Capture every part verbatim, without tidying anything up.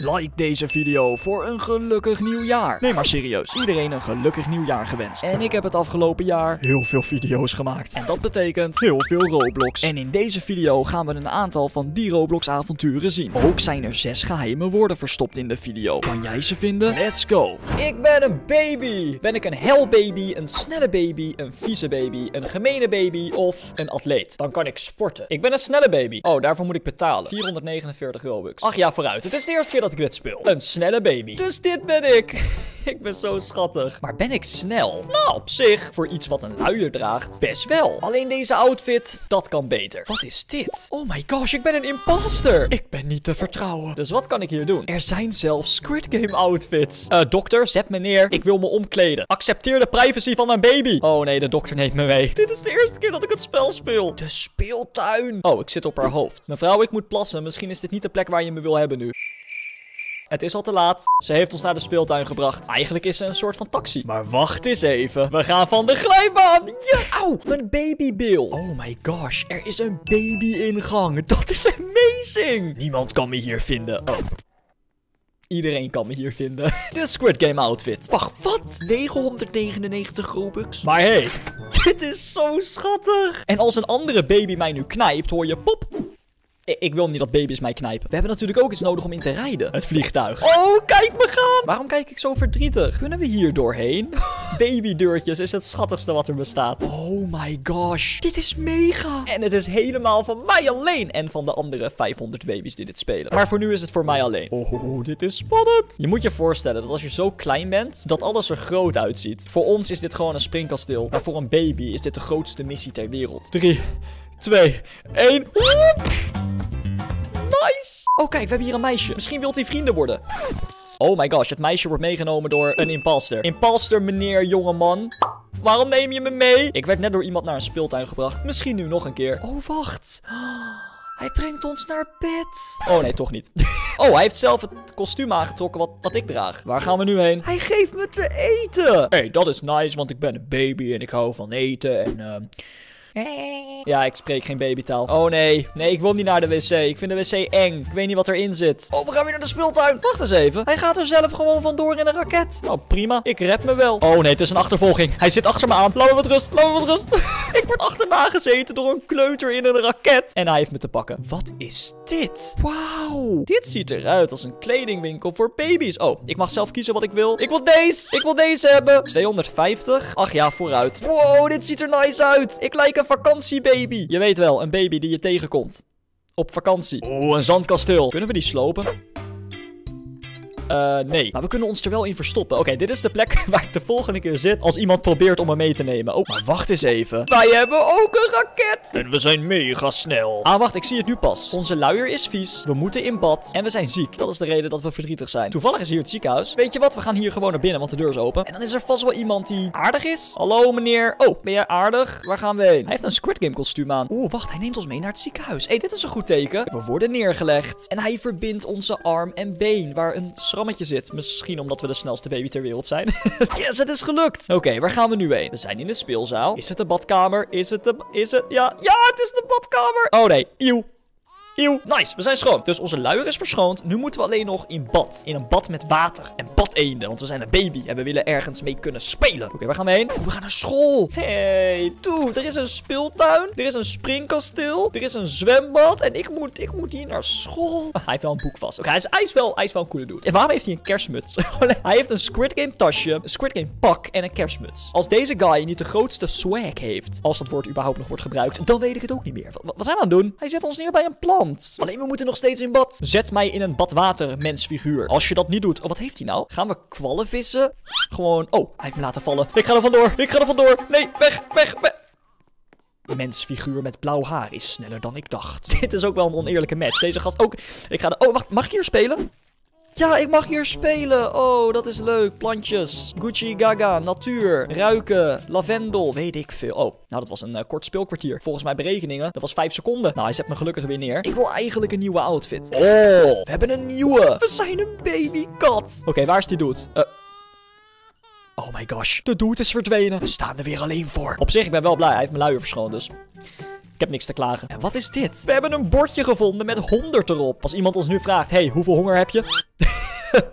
Like deze video voor een gelukkig nieuwjaar. Nee, maar serieus. Iedereen een gelukkig nieuwjaar gewenst. En ik heb het afgelopen jaar heel veel video's gemaakt. En dat betekent heel veel Roblox. En in deze video gaan we een aantal van die Roblox avonturen zien. Ook zijn er zes geheime woorden verstopt in de video. Kan jij ze vinden? Let's go. Ik ben een baby. Ben ik een hellbaby, een snelle baby, een vieze baby, een gemene baby of een atleet? Dan kan ik sporten. Ik ben een snelle baby. Oh, daarvoor moet ik betalen. vierhonderdnegenenveertig Robux. Ach ja, vooruit. Het is de eerste keer dat dat ik dit speel. Een snelle baby. Dus dit ben ik. Ik ben zo schattig. Maar ben ik snel? Nou, op zich, voor iets wat een luier draagt, best wel. Alleen deze outfit, dat kan beter. Wat is dit? Oh my gosh, ik ben een imposter. Ik ben niet te vertrouwen. Dus wat kan ik hier doen? Er zijn zelfs Squid Game outfits. Eh, uh, dokter, zet me neer. Ik wil me omkleden. Accepteer de privacy van mijn baby. Oh nee, de dokter neemt me mee. Dit is de eerste keer dat ik het spel speel. De speeltuin. Oh, ik zit op haar hoofd. Mevrouw, ik moet plassen. Misschien is dit niet de plek waar je me wil hebben nu. Het is al te laat. Ze heeft ons naar de speeltuin gebracht. Eigenlijk is ze een soort van taxi. Maar wacht eens even. We gaan van de glijbaan. Ja! Auw! Mijn babybil. Oh my gosh. Er is een baby-ingang. Dat is amazing. Niemand kan me hier vinden. Oh. Iedereen kan me hier vinden. De Squid Game outfit. Wacht, wat? negenhonderdnegenennegentig Robux. Maar hé, hey, dit is zo schattig. En als een andere baby mij nu knijpt, hoor je pop. Ik wil niet dat baby's mij knijpen. We hebben natuurlijk ook iets nodig om in te rijden. Het vliegtuig. Oh, kijk me gaan. Waarom kijk ik zo verdrietig? Kunnen we hier doorheen? Babydeurtjes is het schattigste wat er bestaat. Oh my gosh. Dit is mega. En het is helemaal van mij alleen. En van de andere vijfhonderd baby's die dit spelen. Maar voor nu is het voor mij alleen. Oh, dit is spannend. Je moet je voorstellen dat als je zo klein bent, dat alles er groot uitziet. Voor ons is dit gewoon een springkasteel. Maar voor een baby is dit de grootste missie ter wereld. drie, twee, één. Nice! Oh, kijk, we hebben hier een meisje. Misschien wilt hij vrienden worden. Oh my gosh, het meisje wordt meegenomen door een imposter. Imposter, meneer, jongeman. Waarom neem je me mee? Ik werd net door iemand naar een speeltuin gebracht. Misschien nu nog een keer. Oh, wacht. Hij brengt ons naar bed. Oh nee, toch niet. Oh, hij heeft zelf het kostuum aangetrokken wat, wat ik draag. Waar gaan we nu heen? Hij geeft me te eten. Hey, dat is nice, want ik ben een baby en ik hou van eten en... Uh... Ja, ik spreek geen babytaal. Oh nee, nee, ik wil niet naar de wc. Ik vind de wc eng. Ik weet niet wat erin zit. Oh, we gaan weer naar de speeltuin. Wacht eens even. Hij gaat er zelf gewoon vandoor in een raket. Nou, prima. Ik red me wel. Oh nee, het is een achtervolging. Hij zit achter me aan. Laat me wat rust, laat me wat rust. Ik word achterna gezeten door een kleuter in een raket. En hij heeft me te pakken. Wat is dit? Wauw. Dit ziet eruit als een kledingwinkel voor baby's. Oh, ik mag zelf kiezen wat ik wil. Ik wil deze. Ik wil deze hebben. tweehonderdvijftig. Ach ja, vooruit. Wow, dit ziet er nice uit. Ik lijk een vakantiebaby. Je weet wel, een baby die je tegenkomt. Op vakantie. Oeh, een zandkasteel. Kunnen we die slopen? Uh, nee. Maar we kunnen ons er wel in verstoppen. Oké, okay, dit is de plek waar ik de volgende keer zit als iemand probeert om me mee te nemen. Oh, maar wacht eens even. Wij hebben ook een raket. En we zijn mega snel. Ah, wacht, ik zie het nu pas. Onze luier is vies. We moeten in bad. En we zijn ziek. Dat is de reden dat we verdrietig zijn. Toevallig is hier het ziekenhuis. Weet je wat? We gaan hier gewoon naar binnen, want de deur is open. En dan is er vast wel iemand die aardig is. Hallo, meneer. Oh, ben jij aardig? Waar gaan we heen? Hij heeft een Squid Game kostuum aan. Oeh, wacht. Hij neemt ons mee naar het ziekenhuis. Hé, hey, dit is een goed teken. We worden neergelegd. En hij verbindt onze arm en been, waar een rammetje zit. Misschien omdat we de snelste baby ter wereld zijn. Yes, het is gelukt. Oké, okay, waar gaan we nu heen? We zijn in de speelzaal. Is het de badkamer? Is het de... Is het... Ja, ja, het is de badkamer. Oh nee, eeuw. Eeuw. Nice, we zijn schoon. Dus onze luier is verschoond. Nu moeten we alleen nog in bad. In een bad met water. En badeenden, want we zijn een baby. En we willen ergens mee kunnen spelen. Oké, okay, waar gaan we heen? Oh, we gaan naar school. Hey, dude, er is een speeltuin. Er is een springkasteel. Er is een zwembad. En ik moet, ik moet hier naar school. Ah, hij heeft wel een boek vast. Oké, okay, hij, hij, hij is wel een coole dude. En waarom heeft hij een kerstmuts? Hij heeft een Squid Game tasje, een Squid Game pak en een kerstmuts. Als deze guy niet de grootste swag heeft, als dat woord überhaupt nog wordt gebruikt, dan weet ik het ook niet meer. Wat, wat zijn we aan het doen? Hij zet ons neer bij een plant. Alleen we moeten nog steeds in bad. Zet mij in een badwater, mensfiguur. Als je dat niet doet. Oh, wat heeft hij nou? Gaan we kwallen vissen? Gewoon. Oh, hij heeft me laten vallen. Ik ga er vandoor. Ik ga er vandoor. Nee, weg, weg, weg. Mensfiguur met blauw haar is sneller dan ik dacht. Dit is ook wel een oneerlijke match. Deze gast ook. Ik ga er. Oh, wacht. Mag ik hier spelen? Ja, ik mag hier spelen. Oh, dat is leuk. Plantjes. Gucci, Gaga, natuur, ruiken, lavendel, weet ik veel. Oh, nou dat was een uh, kort speelkwartier. Volgens mijn berekeningen, dat was vijf seconden. Nou, hij zet me gelukkig weer neer. Ik wil eigenlijk een nieuwe outfit. Oh, we hebben een nieuwe. We zijn een babykat. Oké, okay, waar is die dude? Eh... Uh... Oh my gosh. De dude is verdwenen. We staan er weer alleen voor. Op zich, ik ben wel blij. Hij heeft mijn luier verschoond, dus... Ik heb niks te klagen. En wat is dit? We hebben een bordje gevonden met honderd erop. Als iemand ons nu vraagt, hey, hoeveel honger heb je?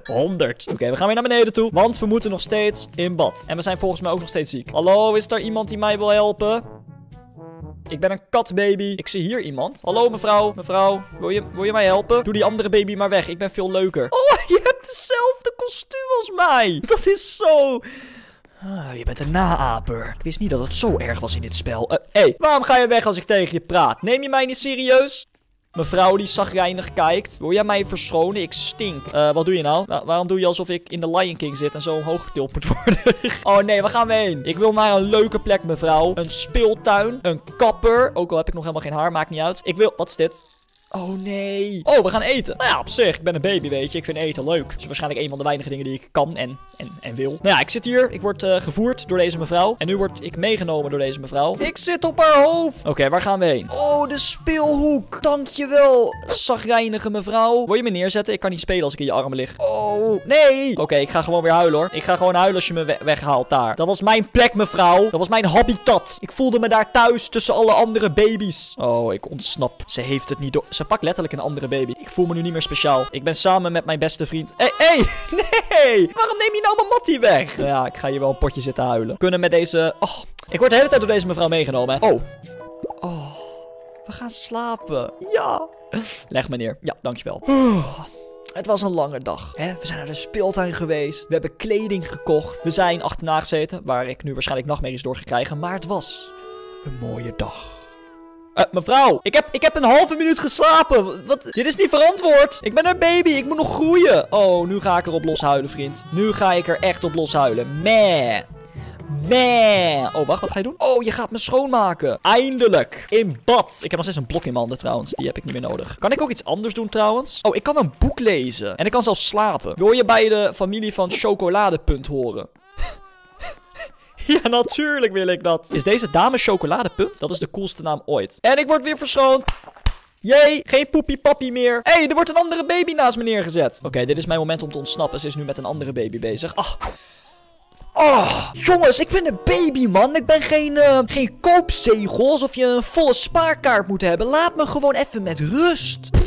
honderd. Oké, okay, we gaan weer naar beneden toe. Want we moeten nog steeds in bad. En we zijn volgens mij ook nog steeds ziek. Hallo, is er iemand die mij wil helpen? Ik ben een katbaby. Ik zie hier iemand. Hallo mevrouw, mevrouw. Wil je, wil je mij helpen? Doe die andere baby maar weg. Ik ben veel leuker. Oh, je hebt hetzelfde kostuum als mij. Dat is zo... Ah, je bent een naaper. Ik wist niet dat het zo erg was in dit spel. Hé, uh, hey, waarom ga je weg als ik tegen je praat? Neem je mij niet serieus? Mevrouw die chagrijnig kijkt. Wil jij mij verschonen? Ik stink. Uh, wat doe je nou? Wa waarom doe je alsof ik in de Lion King zit en zo omhoog getild moet worden? oh nee, waar gaan we heen? Ik wil naar een leuke plek, mevrouw. Een speeltuin. Een kapper. Ook al heb ik nog helemaal geen haar, maakt niet uit. Ik wil... Wat is dit? Oh nee. Oh, we gaan eten. Nou ja, op zich. Ik ben een baby, weet je. Ik vind eten leuk. Dat is waarschijnlijk een van de weinige dingen die ik kan en, en, en wil. Nou ja, ik zit hier. Ik word uh, gevoerd door deze mevrouw. En nu word ik meegenomen door deze mevrouw. Ik zit op haar hoofd. Oké, okay, waar gaan we heen? Oh, de speelhoek. Dankjewel, zagreinige mevrouw. Wil je me neerzetten? Ik kan niet spelen als ik in je armen lig. Oh, nee. Oké, okay, ik ga gewoon weer huilen, hoor. Ik ga gewoon huilen als je me we weghaalt daar. Dat was mijn plek, mevrouw. Dat was mijn habitat. Ik voelde me daar thuis tussen alle andere baby's. Oh, ik ontsnap. Ze heeft het niet door... Ze pakt letterlijk een andere baby. Ik voel me nu niet meer speciaal. Ik ben samen met mijn beste vriend. Hé, hey, hé! Hey, nee! Waarom neem je nou mijn mattie weg? Nou ja, ik ga hier wel een potje zitten huilen. Kunnen met deze... Oh, ik word de hele tijd door deze mevrouw meegenomen. Hè? Oh. Oh. We gaan slapen. Ja. Leg me neer. Ja, dankjewel. Het was een lange dag. Hè? We zijn naar de speeltuin geweest. We hebben kleding gekocht. We zijn achterna gezeten. Waar ik nu waarschijnlijk nachtmerries door ga krijgen. Maar het was een mooie dag. Uh, mevrouw, ik heb, ik heb een halve minuut geslapen. Wat? Dit is niet verantwoord. Ik ben een baby, ik moet nog groeien. Oh, nu ga ik erop loshuilen, vriend. Nu ga ik er echt op loshuilen. Meh. Meh. Oh, wacht, wat ga je doen? Oh, je gaat me schoonmaken. Eindelijk. In bad. Ik heb nog steeds een blok in mijn handen trouwens. Die heb ik niet meer nodig. Kan ik ook iets anders doen trouwens? Oh, ik kan een boek lezen. En ik kan zelfs slapen. Wil je bij de familie van Chocoladepunt horen? Ja, natuurlijk wil ik dat. Is deze dame Chocoladepunt? Dat is de coolste naam ooit. En ik word weer verschoond. Jee, geen poepie pappie meer. Hé, hey, er wordt een andere baby naast me neergezet. Oké, okay, dit is mijn moment om te ontsnappen. Ze is nu met een andere baby bezig. Ah. Oh, jongens, ik ben een baby, man. Ik ben geen, uh, geen koopzegel. Alsof je een volle spaarkaart moet hebben. Laat me gewoon even met rust. Pff,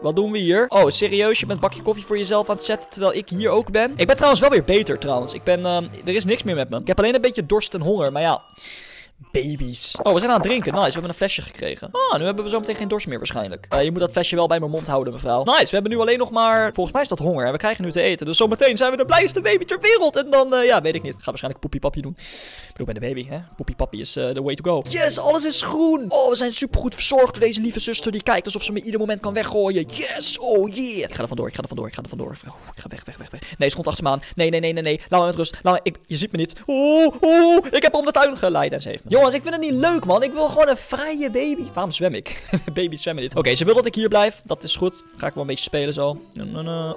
wat doen we hier? Oh, serieus? Je bent een bakje koffie voor jezelf aan het zetten, terwijl ik hier ook ben? Ik ben trouwens wel weer beter, trouwens. Ik ben, uh, er is niks meer met me. Ik heb alleen een beetje dorst en honger, maar ja... Baby's. Oh, we zijn aan het drinken. Nice, we hebben een flesje gekregen. Ah, nu hebben we zo meteen geen dorst meer waarschijnlijk. Uh, je moet dat flesje wel bij mijn mond houden, mevrouw. Nice, we hebben nu alleen nog maar... Volgens mij is dat honger en we krijgen nu te eten. Dus zometeen zijn we de blijste baby ter wereld. En dan, uh, ja, weet ik niet. Ik ga waarschijnlijk poepie-papie doen. Ik bedoel, ik ben de baby, hè. Poepie-papie is de uh, way to go. Yes, alles is groen. Oh, we zijn supergoed verzorgd door deze lieve zuster. Die kijkt alsof ze me ieder moment kan weggooien. Yes, oh yeah. Ik ga er vandoor, ik ga er vandoor, ik ga er vandoor. Oh, ik ga weg, weg, weg, weg. Nee, ze komt achter me aan. Nee, nee, nee, nee, nee. Laat me met rust. Laat me... ik... Je ziet me niet. Oeh, oeh. Ik heb om de tuin geleid en ze heeft me. Jongens, ik vind het niet leuk, man. Ik wil gewoon een vrije baby. Waarom zwem ik? Baby zwemmen dit. Oké, okay, ze wil dat ik hier blijf. Dat is goed. Ga ik wel een beetje spelen zo.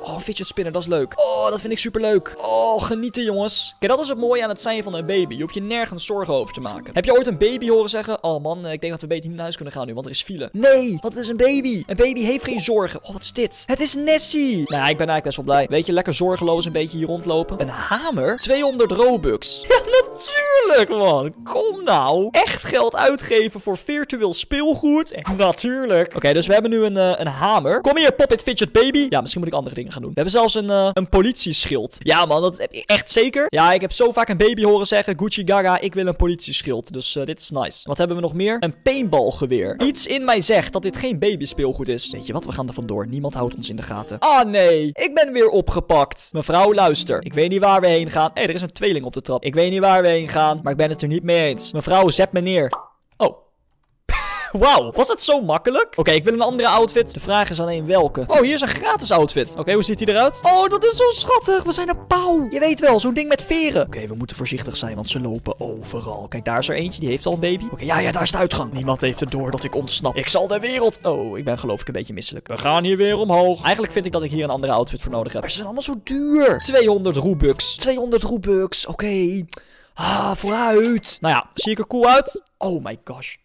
Oh, fidget spinner, dat is leuk. Oh, dat vind ik superleuk. Oh, genieten, jongens. Kijk, dat is het mooie aan het zijn van een baby. Je hoeft je nergens zorgen over te maken. Heb je ooit een baby horen zeggen? Oh man, ik denk dat we beter niet naar huis kunnen gaan nu, want er is file. Nee, wat is een baby? Een baby heeft geen zorgen. Oh, wat is dit? Het is Nessie. Nou, ja, ik ben eigenlijk best wel blij. Weet je, lekker zorgeloos een beetje hier rondlopen. Een hamer? tweehonderd Robux. Ja, natuurlijk, man. Kom nou. Nou, echt geld uitgeven voor virtueel speelgoed? Echt, natuurlijk. Oké, okay, dus we hebben nu een, uh, een hamer. Kom hier, Pop It Fidget Baby. Ja, misschien moet ik andere dingen gaan doen. We hebben zelfs een, uh, een politieschild. Ja, man, dat is echt zeker. Ja, ik heb zo vaak een baby horen zeggen, Gucci Gaga, ik wil een politieschild. Dus uh, dit is nice. Wat hebben we nog meer? Een paintballgeweer. Iets in mij zegt dat dit geen babyspeelgoed is. Weet je wat? We gaan er vandoor. Niemand houdt ons in de gaten. Ah, nee. Ik ben weer opgepakt. Mevrouw, luister. Ik weet niet waar we heen gaan. Hé, hey, er is een tweeling op de trap. Ik weet niet waar we heen gaan, maar ik ben het er niet mee eens. Mevrouw, Vrouw, zet me neer. Oh. Wauw, was het zo makkelijk? Oké, okay, ik wil een andere outfit. De vraag is alleen welke. Oh, hier is een gratis outfit. Oké, okay, hoe ziet hij eruit? Oh, dat is zo schattig. We zijn een pauw. Je weet wel, zo'n ding met veren. Oké, okay, we moeten voorzichtig zijn, want ze lopen overal. Kijk, daar is er eentje. Die heeft al een baby. Oké, okay, ja, ja, daar is de uitgang. Niemand heeft het door dat ik ontsnap. Ik zal de wereld... Oh, ik ben geloof ik een beetje misselijk. We gaan hier weer omhoog. Eigenlijk vind ik dat ik hier een andere outfit voor nodig heb. Maar ze zijn allemaal zo duur. tweehonderd Robux. tweehonderd Robux. Oké. Okay. Ah, vooruit. Nou ja, zie ik er cool uit? Oh my gosh.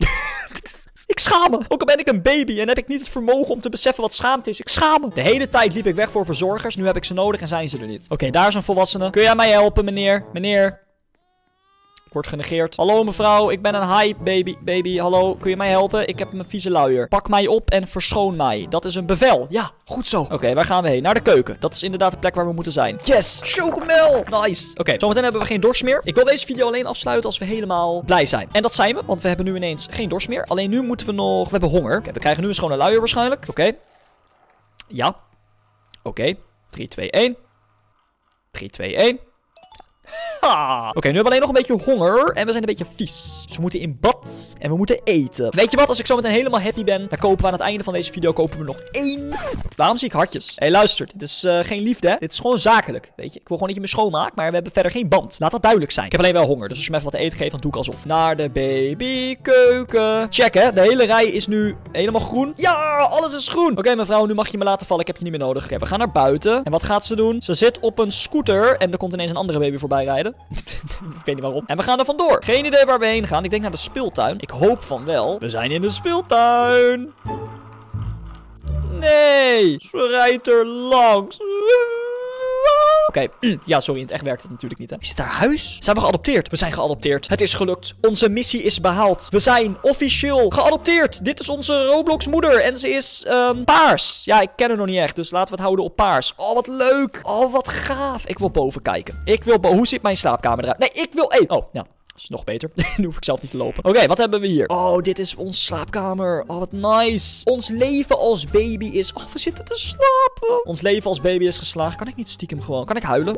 Ik schaam me. Ook al ben ik een baby en heb ik niet het vermogen om te beseffen wat schaamte is. Ik schaam me. De hele tijd liep ik weg voor verzorgers. Nu heb ik ze nodig en zijn ze er niet. Oké, okay, daar is een volwassene. Kun jij mij helpen, meneer? Meneer? Ik word genegeerd. Hallo mevrouw, ik ben een hype baby. Baby, hallo, kun je mij helpen? Ik heb mijn vieze luier. Pak mij op en verschoon mij. Dat is een bevel. Ja, goed zo. Oké, okay, waar gaan we heen? Naar de keuken. Dat is inderdaad de plek waar we moeten zijn. Yes, chocomel. Nice. Oké, okay, zometeen hebben we geen dorst meer. Ik wil deze video alleen afsluiten als we helemaal blij zijn. En dat zijn we, want we hebben nu ineens geen dorst meer. Alleen nu moeten we nog... We hebben honger. Okay, we krijgen nu een schone luier waarschijnlijk. Oké. Okay. Ja. Oké. Okay. drie, twee, één. drie, twee, één. Oké, okay, nu hebben we alleen nog een beetje honger. En we zijn een beetje vies. Dus we moeten in bad. En we moeten eten. Weet je wat? Als ik zo meteen helemaal happy ben, dan kopen we aan het einde van deze video kopen we nog één. Waarom zie ik hartjes? Hé, hey, luister. Dit is uh, geen liefde, hè? Dit is gewoon zakelijk. Weet je? Ik wil gewoon dat je me schoonmaakt, maar we hebben verder geen band. Laat dat duidelijk zijn. Ik heb alleen wel honger. Dus als je me even wat eten geeft, dan doe ik alsof. Naar de babykeuken. Check, hè? De hele rij is nu helemaal groen. Ja, alles is groen. Oké, okay, mevrouw, nu mag je me laten vallen. Ik heb je niet meer nodig. Oké, okay, we gaan naar buiten. En wat gaat ze doen? Ze zit op een scooter. En er komt ineens een andere baby voorbij rijden. Ik weet niet waarom. En we gaan er vandoor. Geen idee waar we heen gaan. Ik denk naar de speeltuin. Ik hoop van wel. We zijn in de speeltuin. Nee. Ze rijdt er langs. Oké, okay. Ja, sorry, in het echt werkt het natuurlijk niet, hè. Is dit haar huis? Zijn we geadopteerd? We zijn geadopteerd. Het is gelukt. Onze missie is behaald. We zijn officieel geadopteerd. Dit is onze Roblox moeder en ze is um, paars. Ja, ik ken haar nog niet echt, dus laten we het houden op paars. Oh, wat leuk. Oh, wat gaaf. Ik wil boven kijken. Ik wil boven... Hoe zit mijn slaapkamer eruit? Nee, ik wil... Hey. Oh, ja. Is nog beter. Nu hoef ik zelf niet te lopen. Oké, okay, wat hebben we hier? Oh, dit is onze slaapkamer. Oh, wat nice. Ons leven als baby is... Oh, we zitten te slapen. Ons leven als baby is geslaagd. Kan ik niet stiekem gewoon... Kan ik huilen?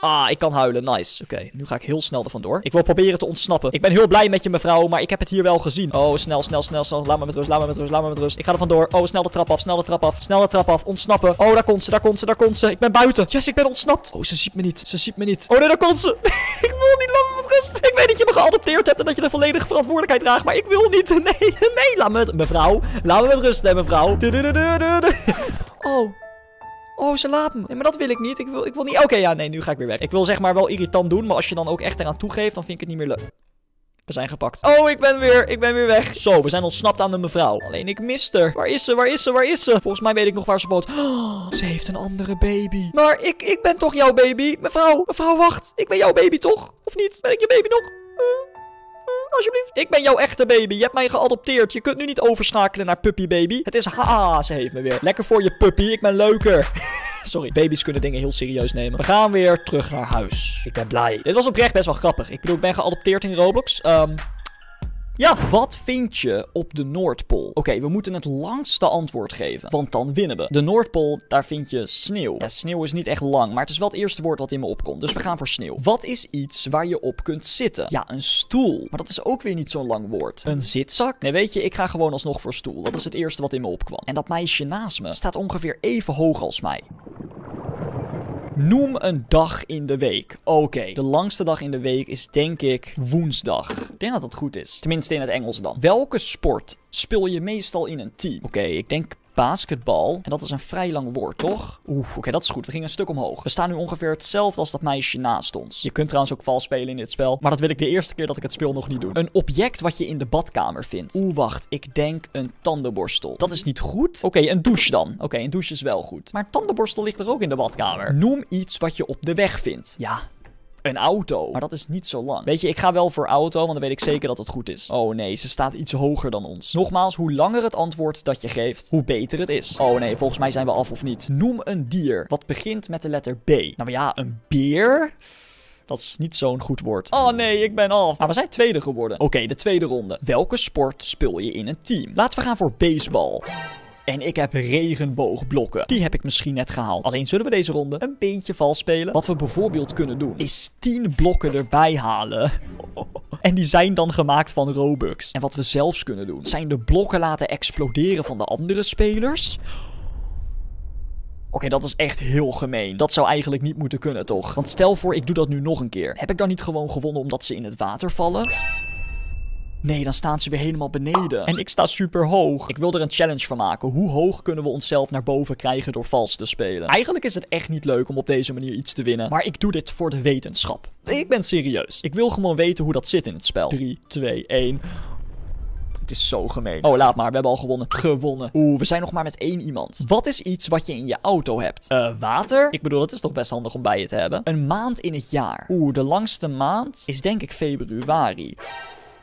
Ah, ik kan huilen. Nice. Oké, okay, nu ga ik heel snel er vandoor. Ik wil proberen te ontsnappen. Ik ben heel blij met je, mevrouw, maar ik heb het hier wel gezien. Oh, snel, snel, snel, snel. Laat me met rust, laat me met rust, laat me met rust. Ik ga er vandoor. Oh, snel de trap af, snel de trap af, snel de trap af. Ontsnappen. Oh, daar komt ze, daar komt ze, daar komt ze. Ik ben buiten. Yes, ik ben ontsnapt. Oh, ze ziet me niet. Ze ziet me niet. Oh, nee, daar komt ze. Ik wil niet, laat me met rust. Ik weet dat je me geadopteerd hebt en dat je de volledige verantwoordelijkheid draagt, maar ik wil niet. Nee, nee, laat me met... Mevrouw, laat me met rust, hè, mevrouw. Oh. Oh, ze laat me. Nee, maar dat wil ik niet. Ik wil, ik wil niet... Oké, okay, ja, nee, nu ga ik weer weg. Ik wil zeg maar wel irritant doen, maar als je dan ook echt eraan toegeeft, dan vind ik het niet meer leuk. We zijn gepakt. Oh, ik ben weer, ik ben weer weg. Zo, we zijn ontsnapt aan de mevrouw. Alleen ik miste haar. Waar is ze, waar is ze, waar is ze? Volgens mij weet ik nog waar ze woont. Oh, ze heeft een andere baby. Maar ik, ik ben toch jouw baby? Mevrouw, mevrouw, wacht. Ik ben jouw baby toch? Of niet? Ben ik je baby nog? Uh. Alsjeblieft. Ik ben jouw echte baby. Je hebt mij geadopteerd. Je kunt nu niet overschakelen naar puppy baby. Het is ha. Ze heeft me weer. Lekker voor je puppy. Ik ben leuker. Sorry. Baby's kunnen dingen heel serieus nemen. We gaan weer terug naar huis. Ik ben blij. Dit was oprecht best wel grappig. Ik bedoel, ik ben geadopteerd in Roblox. Um... Ja, wat vind je op de Noordpool? Oké, okay, we moeten het langste antwoord geven, want dan winnen we. De Noordpool, daar vind je sneeuw. Ja, sneeuw is niet echt lang, maar het is wel het eerste woord wat in me opkomt. Dus we gaan voor sneeuw. Wat is iets waar je op kunt zitten? Ja, een stoel. Maar dat is ook weer niet zo'n lang woord. Een zitzak? Nee, weet je, ik ga gewoon alsnog voor stoel. Dat is het eerste wat in me opkwam. En dat meisje naast me staat ongeveer even hoog als mij. Noem een dag in de week. Oké, okay. De langste dag in de week is denk ik woensdag. Ik denk dat dat goed is. Tenminste in het Engels dan. Welke sport speel je meestal in een team? Oké, okay, ik denk basketbal. En dat is een vrij lang woord, toch? Oeh, oké, okay, dat is goed. We gingen een stuk omhoog. We staan nu ongeveer hetzelfde als dat meisje naast ons. Je kunt trouwens ook vals spelen in dit spel. Maar dat wil ik de eerste keer dat ik het speel nog niet doen. Een object wat je in de badkamer vindt. Oeh, wacht. Ik denk een tandenborstel. Dat is niet goed. Oké, okay, een douche dan. Oké, okay, een douche is wel goed. Maar een tandenborstel ligt er ook in de badkamer. Noem iets wat je op de weg vindt. Ja. Een auto. Maar dat is niet zo lang. Weet je, ik ga wel voor auto, want dan weet ik zeker dat het goed is. Oh nee, ze staat iets hoger dan ons. Nogmaals, hoe langer het antwoord dat je geeft, hoe beter het is. Oh nee, volgens mij zijn we af of niet. Noem een dier wat begint met de letter B. Nou ja, een beer... Dat is niet zo'n goed woord. Oh nee, ik ben af. Maar we zijn tweede geworden. Oké, okay, de tweede ronde. Welke sport speel je in een team? Laten we gaan voor baseball. En ik heb regenboogblokken. Die heb ik misschien net gehaald. Alleen zullen we deze ronde een beetje vals spelen. Wat we bijvoorbeeld kunnen doen is tien blokken erbij halen. En die zijn dan gemaakt van Robux. En wat we zelfs kunnen doen zijn de blokken laten exploderen van de andere spelers. Oké, okay, dat is echt heel gemeen. Dat zou eigenlijk niet moeten kunnen, toch? Want stel voor, ik doe dat nu nog een keer. Heb ik dan niet gewoon gewonnen omdat ze in het water vallen? Nee, dan staan ze weer helemaal beneden. En ik sta super hoog. Ik wil er een challenge van maken. Hoe hoog kunnen we onszelf naar boven krijgen door vals te spelen? Eigenlijk is het echt niet leuk om op deze manier iets te winnen. Maar ik doe dit voor de wetenschap. Ik ben serieus. Ik wil gewoon weten hoe dat zit in het spel. drie, twee, één... Het is zo gemeen. Oh, laat maar. We hebben al gewonnen. Gewonnen. Oeh, we zijn nog maar met één iemand. Wat is iets wat je in je auto hebt? Eh, uh, water? Ik bedoel, dat is toch best handig om bij je te hebben. Een maand in het jaar. Oeh, de langste maand is denk ik februari.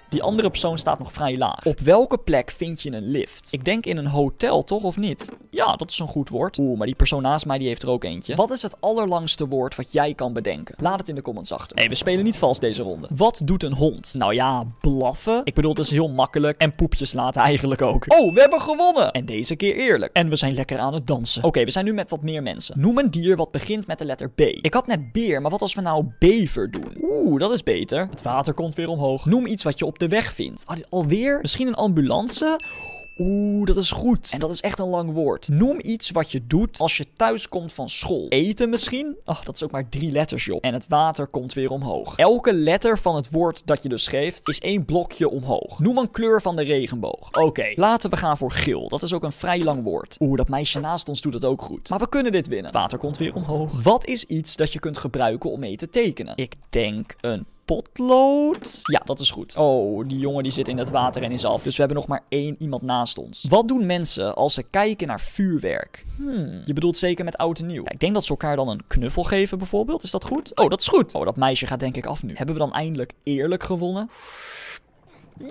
Die andere persoon staat nog vrij laag. Op welke plek vind je een lift? Ik denk in een hotel, toch? Of niet? Ja, dat is een goed woord. Oeh, maar die persoon naast mij die heeft er ook eentje. Wat is het allerlangste woord wat jij kan bedenken? Laat het in de comments achter. Nee, hey, we spelen niet vals deze ronde. Wat doet een hond? Nou ja, blaffen. Ik bedoel, dat is heel makkelijk. En poepjes laten eigenlijk ook. Oh, we hebben gewonnen! En deze keer eerlijk. En we zijn lekker aan het dansen. Oké, okay, we zijn nu met wat meer mensen. Noem een dier wat begint met de letter B. Ik had net beer, maar wat als we nou bever doen? Oeh, dat is beter. Het water komt weer omhoog. Noem iets wat je op de weg vindt. Ah, alweer? Misschien een ambulance? Oeh, dat is goed. En dat is echt een lang woord. Noem iets wat je doet als je thuis komt van school. Eten misschien? Ach, dat is ook maar drie letters, joh. En het water komt weer omhoog. Elke letter van het woord dat je dus schrijft is één blokje omhoog. Noem een kleur van de regenboog. Oké, okay, laten we gaan voor geel. Dat is ook een vrij lang woord. Oeh, dat meisje naast ons doet dat ook goed. Maar we kunnen dit winnen. Het water komt weer omhoog. Wat is iets dat je kunt gebruiken om mee te tekenen? Ik denk een potlood? Ja, dat is goed. Oh, die jongen die zit in het water en is af. Dus we hebben nog maar één iemand naast ons. Wat doen mensen als ze kijken naar vuurwerk? Hmm, je bedoelt zeker met oud en nieuw. Ja, ik denk dat ze elkaar dan een knuffel geven bijvoorbeeld. Is dat goed? Oh, dat is goed. Oh, dat meisje gaat denk ik af nu. Hebben we dan eindelijk eerlijk gewonnen?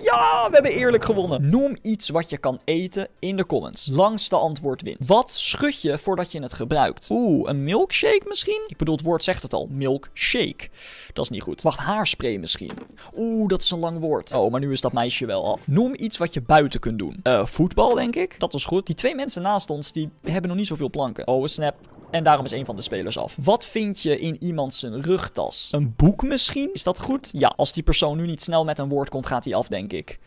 Ja, we hebben eerlijk gewonnen. Noem iets wat je kan eten in de comments. Langste antwoord wint. Wat schud je voordat je het gebruikt? Oeh, een milkshake misschien? Ik bedoel, het woord zegt het al. Milkshake. Dat is niet goed. Wacht, haarspray misschien. Oeh, dat is een lang woord. Oh, maar nu is dat meisje wel af. Noem iets wat je buiten kunt doen. Eh, uh, voetbal denk ik. Dat was goed. Die twee mensen naast ons, die hebben nog niet zoveel planken. Oh, snap. En daarom is een van de spelers af. Wat vind je in iemand zijn rugtas? Een boek misschien? Is dat goed? Ja, als die persoon nu niet snel met een woord komt, gaat hij af, denk ik.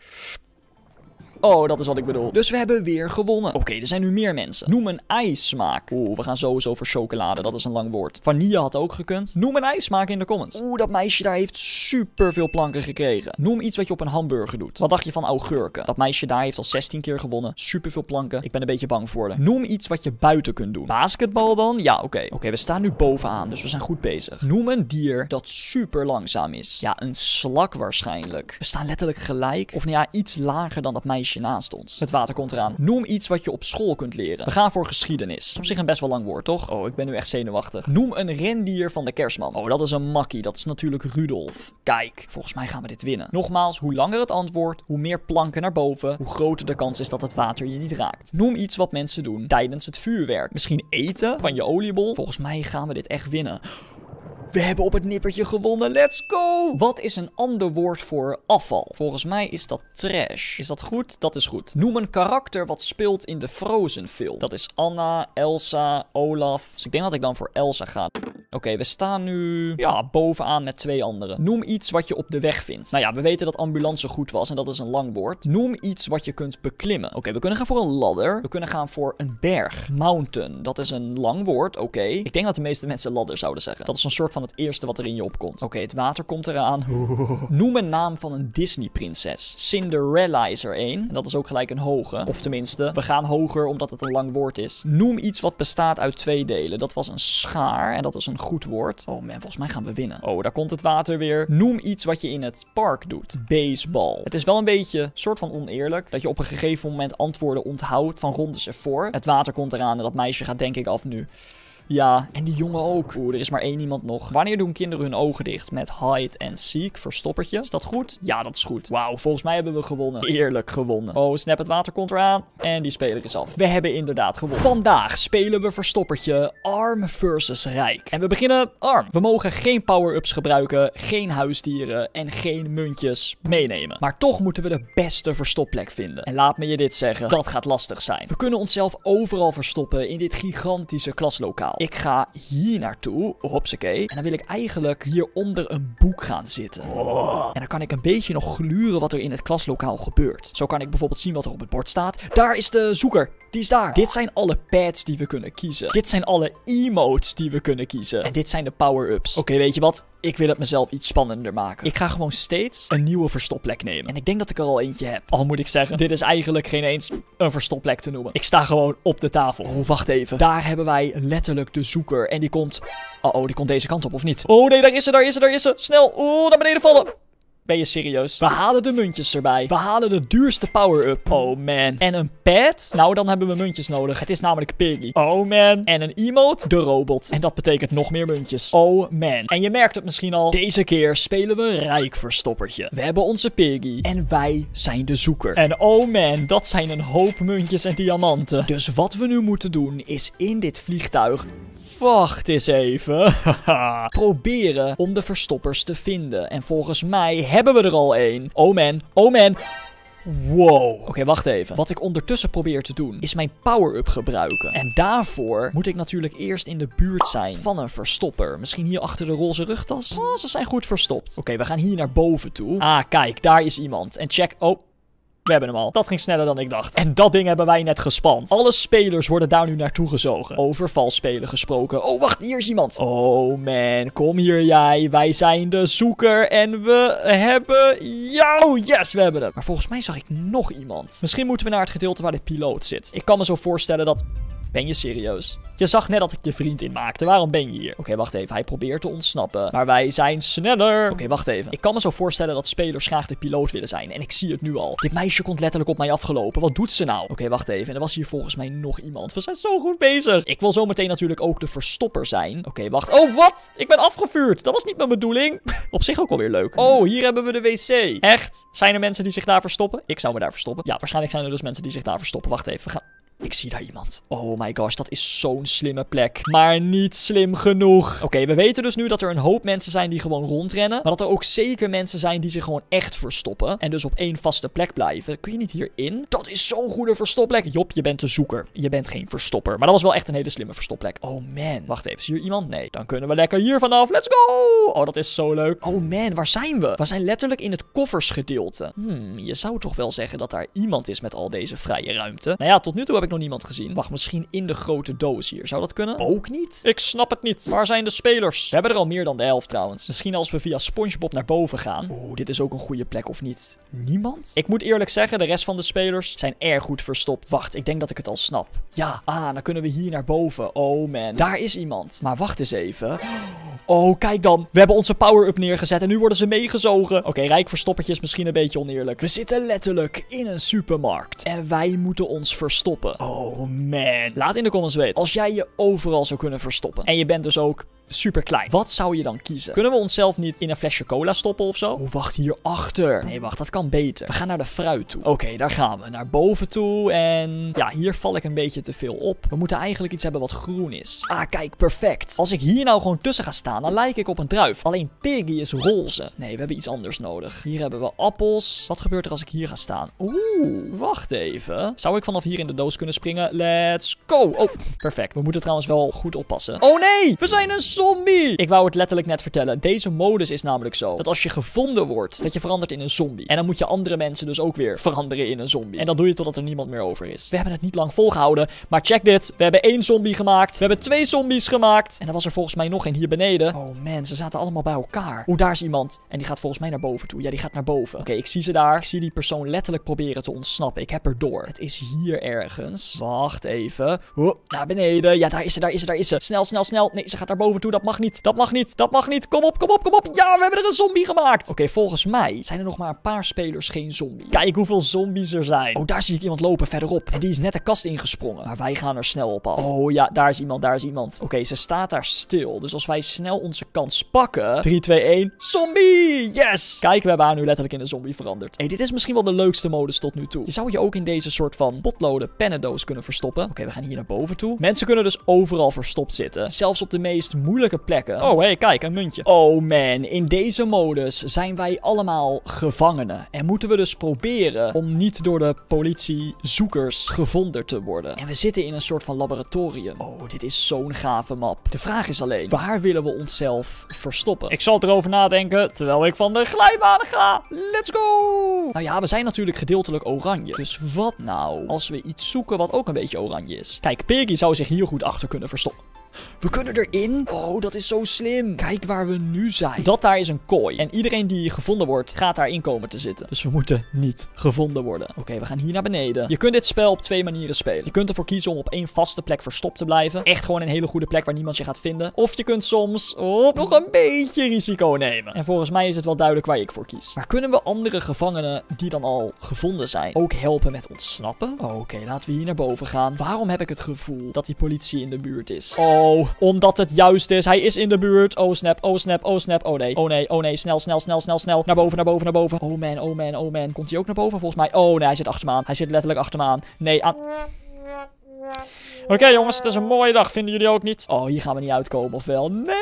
Oh, dat is wat ik bedoel. Dus we hebben weer gewonnen. Oké, okay, er zijn nu meer mensen. Noem een ijssmaak. Oeh, we gaan sowieso voor chocolade. Dat is een lang woord. Vanille had ook gekund. Noem een ijssmaak in de comments. Oeh, dat meisje daar heeft superveel planken gekregen. Noem iets wat je op een hamburger doet. Wat dacht je van augurken? Dat meisje daar heeft al zestien keer gewonnen. Superveel planken. Ik ben een beetje bang voor haar. Noem iets wat je buiten kunt doen. Basketbal dan? Ja, oké. Okay. Oké, okay, we staan nu bovenaan, dus we zijn goed bezig. Noem een dier dat super langzaam is. Ja, een slak waarschijnlijk. We staan letterlijk gelijk. Of nou ja, iets lager dan dat meisje naast ons. Het water komt eraan. Noem iets wat je op school kunt leren. We gaan voor geschiedenis. Dat is op zich een best wel lang woord, toch? Oh, ik ben nu echt zenuwachtig. Noem een rendier van de kerstman. Oh, dat is een makkie. Dat is natuurlijk Rudolf. Kijk, volgens mij gaan we dit winnen. Nogmaals, hoe langer het antwoord, hoe meer planken naar boven, hoe groter de kans is dat het water je niet raakt. Noem iets wat mensen doen tijdens het vuurwerk. Misschien eten van je oliebol. Volgens mij gaan we dit echt winnen. We hebben op het nippertje gewonnen. Let's go! Wat is een ander woord voor afval? Volgens mij is dat trash. Is dat goed? Dat is goed. Noem een karakter wat speelt in de Frozen film. Dat is Anna, Elsa, Olaf. Dus ik denk dat ik dan voor Elsa ga. Oké, okay, we staan nu ja, bovenaan met twee anderen. Noem iets wat je op de weg vindt. Nou ja, we weten dat ambulance goed was en dat is een lang woord. Noem iets wat je kunt beklimmen. Oké, okay, we kunnen gaan voor een ladder. We kunnen gaan voor een berg. Mountain. Dat is een lang woord. Oké. Okay. Ik denk dat de meeste mensen ladder zouden zeggen. Dat is een soort van het eerste wat er in je opkomt. Oké, okay, het water komt eraan. Noem een naam van een Disney-prinses. Cinderella is er één. En dat is ook gelijk een hoge. Of tenminste, we gaan hoger omdat het een lang woord is. Noem iets wat bestaat uit twee delen. Dat was een schaar en dat is een goed woord. Oh man, volgens mij gaan we winnen. Oh, daar komt het water weer. Noem iets wat je in het park doet. Baseball. Het is wel een beetje soort van oneerlijk dat je op een gegeven moment antwoorden onthoudt van rondes ervoor. Het water komt eraan en dat meisje gaat denk ik af nu. Ja, en die jongen ook. Oeh, er is maar één iemand nog. Wanneer doen kinderen hun ogen dicht? Met hide and seek, verstoppertje. Is dat goed? Ja, dat is goed. Wauw, volgens mij hebben we gewonnen. Eerlijk gewonnen. Oh, snap, het water komt eraan. En die speler is af. We hebben inderdaad gewonnen. Vandaag spelen we verstoppertje arm versus rijk. En we beginnen arm. We mogen geen power-ups gebruiken, geen huisdieren en geen muntjes meenemen. Maar toch moeten we de beste verstopplek vinden. En laat me je dit zeggen, dat gaat lastig zijn. We kunnen onszelf overal verstoppen in dit gigantische klaslokaal. Ik ga hier naartoe. Hopsakee. En dan wil ik eigenlijk hier onder een boek gaan zitten. Oh. En dan kan ik een beetje nog gluren wat er in het klaslokaal gebeurt. Zo kan ik bijvoorbeeld zien wat er op het bord staat. Daar is de zoeker. Die is daar. Dit zijn alle pads die we kunnen kiezen. Dit zijn alle emotes die we kunnen kiezen. En dit zijn de power-ups. Oké, okay, weet je wat? Ik wil het mezelf iets spannender maken. Ik ga gewoon steeds een nieuwe verstopplek nemen. En ik denk dat ik er al eentje heb. Al moet ik zeggen, dit is eigenlijk geen eens een verstopplek te noemen. Ik sta gewoon op de tafel. Oh, wacht even. Daar hebben wij letterlijk de zoeker. En die komt... Oh, oh, die komt deze kant op, of niet? Oh, nee, daar is ze, daar is ze, daar is ze. Snel. Oh, naar beneden vallen. Ben je serieus? We halen de muntjes erbij. We halen de duurste power-up. Oh man. En een pet? Nou, dan hebben we muntjes nodig. Het is namelijk Piggy. Oh man. En een emote? De robot. En dat betekent nog meer muntjes. Oh man. En je merkt het misschien al. Deze keer spelen we rijk verstoppertje. We hebben onze Piggy. En wij zijn de zoeker. En oh man, dat zijn een hoop muntjes en diamanten. Dus wat we nu moeten doen is in dit vliegtuig... Wacht eens even. Proberen om de verstoppers te vinden. En volgens mij hebben we er al één. Oh man, oh man. Wow. Oké, okay, wacht even. Wat ik ondertussen probeer te doen, is mijn power-up gebruiken. En daarvoor moet ik natuurlijk eerst in de buurt zijn van een verstopper. Misschien hier achter de roze rugtas? Oh, ze zijn goed verstopt. Oké, okay, we gaan hier naar boven toe. Ah, kijk, daar is iemand. En check... Oh. We hebben hem al. Dat ging sneller dan ik dacht. En dat ding hebben wij net gespand. Alle spelers worden daar nu naartoe gezogen. Over valspelen gesproken. Oh, wacht. Hier is iemand. Oh, man. Kom hier, jij. Wij zijn de zoeker. En we hebben jou. Oh, yes. We hebben hem. Maar volgens mij zag ik nog iemand. Misschien moeten we naar het gedeelte waar de piloot zit. Ik kan me zo voorstellen dat... Ben je serieus? Je zag net dat ik je vriend inmaakte. Waarom ben je hier? Oké, okay, wacht even. Hij probeert te ontsnappen. Maar wij zijn sneller. Oké, okay, wacht even. Ik kan me zo voorstellen dat spelers graag de piloot willen zijn. En ik zie het nu al. Dit meisje komt letterlijk op mij afgelopen. Wat doet ze nou? Oké, okay, wacht even. En er was hier volgens mij nog iemand. We zijn zo goed bezig. Ik wil zo meteen natuurlijk ook de verstopper zijn. Oké, okay, wacht. Oh, wat? Ik ben afgevuurd. Dat was niet mijn bedoeling. Op zich ook wel weer leuk. Oh, hier hebben we de wc. Echt? Zijn er mensen die zich daar verstoppen? Ik zou me daar verstoppen. Ja, waarschijnlijk zijn er dus mensen die zich daar verstoppen. Wacht even. We gaan... Ik zie daar iemand. Oh my gosh, dat is zo'n slimme plek. Maar niet slim genoeg. Oké, okay, we weten dus nu dat er een hoop mensen zijn die gewoon rondrennen. Maar dat er ook zeker mensen zijn die zich gewoon echt verstoppen. En dus op één vaste plek blijven. Kun je niet hierin? Dat is zo'n goede verstopplek. Job, je bent de zoeker. Je bent geen verstopper. Maar dat was wel echt een hele slimme verstopplek. Oh man. Wacht even, is hier iemand? Nee. Dan kunnen we lekker hier vanaf. Let's go! Oh, dat is zo leuk. Oh man, waar zijn we? We zijn letterlijk in het koffersgedeelte. Hmm, je zou toch wel zeggen dat daar iemand is met al deze vrije ruimte. Nou ja, tot nu toe heb ik nog niemand gezien. Wacht, misschien in de grote doos hier. Zou dat kunnen? Ook niet? Ik snap het niet. Waar zijn de spelers? We hebben er al meer dan de helft trouwens. Misschien als we via SpongeBob naar boven gaan. Oeh, dit is ook een goede plek of niet? Niemand? Ik moet eerlijk zeggen, de rest van de spelers zijn erg goed verstopt. Wacht, ik denk dat ik het al snap. Ja, ah, dan kunnen we hier naar boven. Oh man, daar is iemand. Maar wacht eens even. Oh, kijk dan. We hebben onze power-up neergezet en nu worden ze meegezogen. Oké, okay, rijk verstoppertje is misschien een beetje oneerlijk. We zitten letterlijk in een supermarkt. En wij moeten ons verstoppen. Oh man. Laat in de comments weten als jij je overal zou kunnen verstoppen. En je bent dus ook... super klein. Wat zou je dan kiezen? Kunnen we onszelf niet in een flesje cola stoppen of zo? Oh, wacht, hierachter. Nee, wacht, dat kan beter. We gaan naar de fruit toe. Oké, okay, daar gaan we. Naar boven toe en... ja, hier val ik een beetje te veel op. We moeten eigenlijk iets hebben wat groen is. Ah, kijk, perfect. Als ik hier nou gewoon tussen ga staan, dan lijk ik op een druif. Alleen Piggy is roze. Nee, we hebben iets anders nodig. Hier hebben we appels. Wat gebeurt er als ik hier ga staan? Oeh, wacht even. Zou ik vanaf hier in de doos kunnen springen? Let's go. Oh, perfect. We moeten trouwens wel goed oppassen. Oh nee, we zijn een zombie! Ik wou het letterlijk net vertellen. Deze modus is namelijk zo. Dat als je gevonden wordt, dat je verandert in een zombie. En dan moet je andere mensen dus ook weer veranderen in een zombie. En dat doe je totdat er niemand meer over is. We hebben het niet lang volgehouden. Maar check dit. We hebben één zombie gemaakt. We hebben twee zombies gemaakt. En dan was er volgens mij nog één hier beneden. Oh man, ze zaten allemaal bij elkaar. Oeh, daar is iemand. En die gaat volgens mij naar boven toe. Ja, die gaat naar boven. Oké, okay, ik zie ze daar. Ik zie die persoon letterlijk proberen te ontsnappen. Ik heb er door. Het is hier ergens. Wacht even. Oh, naar beneden. Ja, daar is ze, daar is ze, daar is ze. Snel, snel, snel. Nee, ze gaat naar boven toe. Dat mag niet. Dat mag niet. Dat mag niet. Kom op, kom op, kom op. Ja, we hebben er een zombie gemaakt. Oké, okay, volgens mij zijn er nog maar een paar spelers geen zombie. Kijk hoeveel zombies er zijn. Oh, daar zie ik iemand lopen verderop. En die is net de kast ingesprongen. Maar wij gaan er snel op af. Oh ja, daar is iemand, daar is iemand. Oké, okay, ze staat daar stil. Dus als wij snel onze kans pakken. drie, twee, één. Zombie! Yes! Kijk, we hebben haar nu letterlijk in een zombie veranderd. Hey, dit is misschien wel de leukste modus tot nu toe. Je zou je ook in deze soort van potloden pennendoos kunnen verstoppen. Oké, okay, we gaan hier naar boven toe. Mensen kunnen dus overal verstopt zitten. Zelfs op de meest moeilijke plekken. Oh, hé, hey, kijk, een muntje. Oh man, in deze modus zijn wij allemaal gevangenen. En moeten we dus proberen om niet door de politiezoekers gevonden te worden. En we zitten in een soort van laboratorium. Oh, dit is zo'n gave map. De vraag is alleen, waar willen we onszelf verstoppen? Ik zal erover nadenken terwijl ik van de glijbanen ga. Let's go! Nou ja, we zijn natuurlijk gedeeltelijk oranje. Dus wat nou als we iets zoeken wat ook een beetje oranje is? Kijk, Piggy zou zich hier goed achter kunnen verstoppen. We kunnen erin. Oh, dat is zo slim. Kijk waar we nu zijn. Dat daar is een kooi. En iedereen die gevonden wordt, gaat daarin komen te zitten. Dus we moeten niet gevonden worden. Oké, okay, we gaan hier naar beneden. Je kunt dit spel op twee manieren spelen. Je kunt ervoor kiezen om op één vaste plek verstopt te blijven. Echt gewoon een hele goede plek waar niemand je gaat vinden. Of je kunt soms oh, nog een beetje risico nemen. En volgens mij is het wel duidelijk waar ik voor kies. Maar kunnen we andere gevangenen die dan al gevonden zijn ook helpen met ontsnappen? Oké, okay, laten we hier naar boven gaan. Waarom heb ik het gevoel dat die politie in de buurt is? Oh, omdat het juist is. Hij is in de buurt. Oh snap, oh snap, oh snap. Oh nee, oh nee, oh nee. Snel, snel, snel, snel, snel. Naar boven, naar boven, naar boven. Oh man, oh man, oh man. Komt hij ook naar boven volgens mij? Oh nee, hij zit achter me aan. Hij zit letterlijk achter me aan. Nee, aan... Oké okay, jongens, het is een mooie dag. Vinden jullie ook niet? Oh, hier gaan we niet uitkomen, of wel? Nee!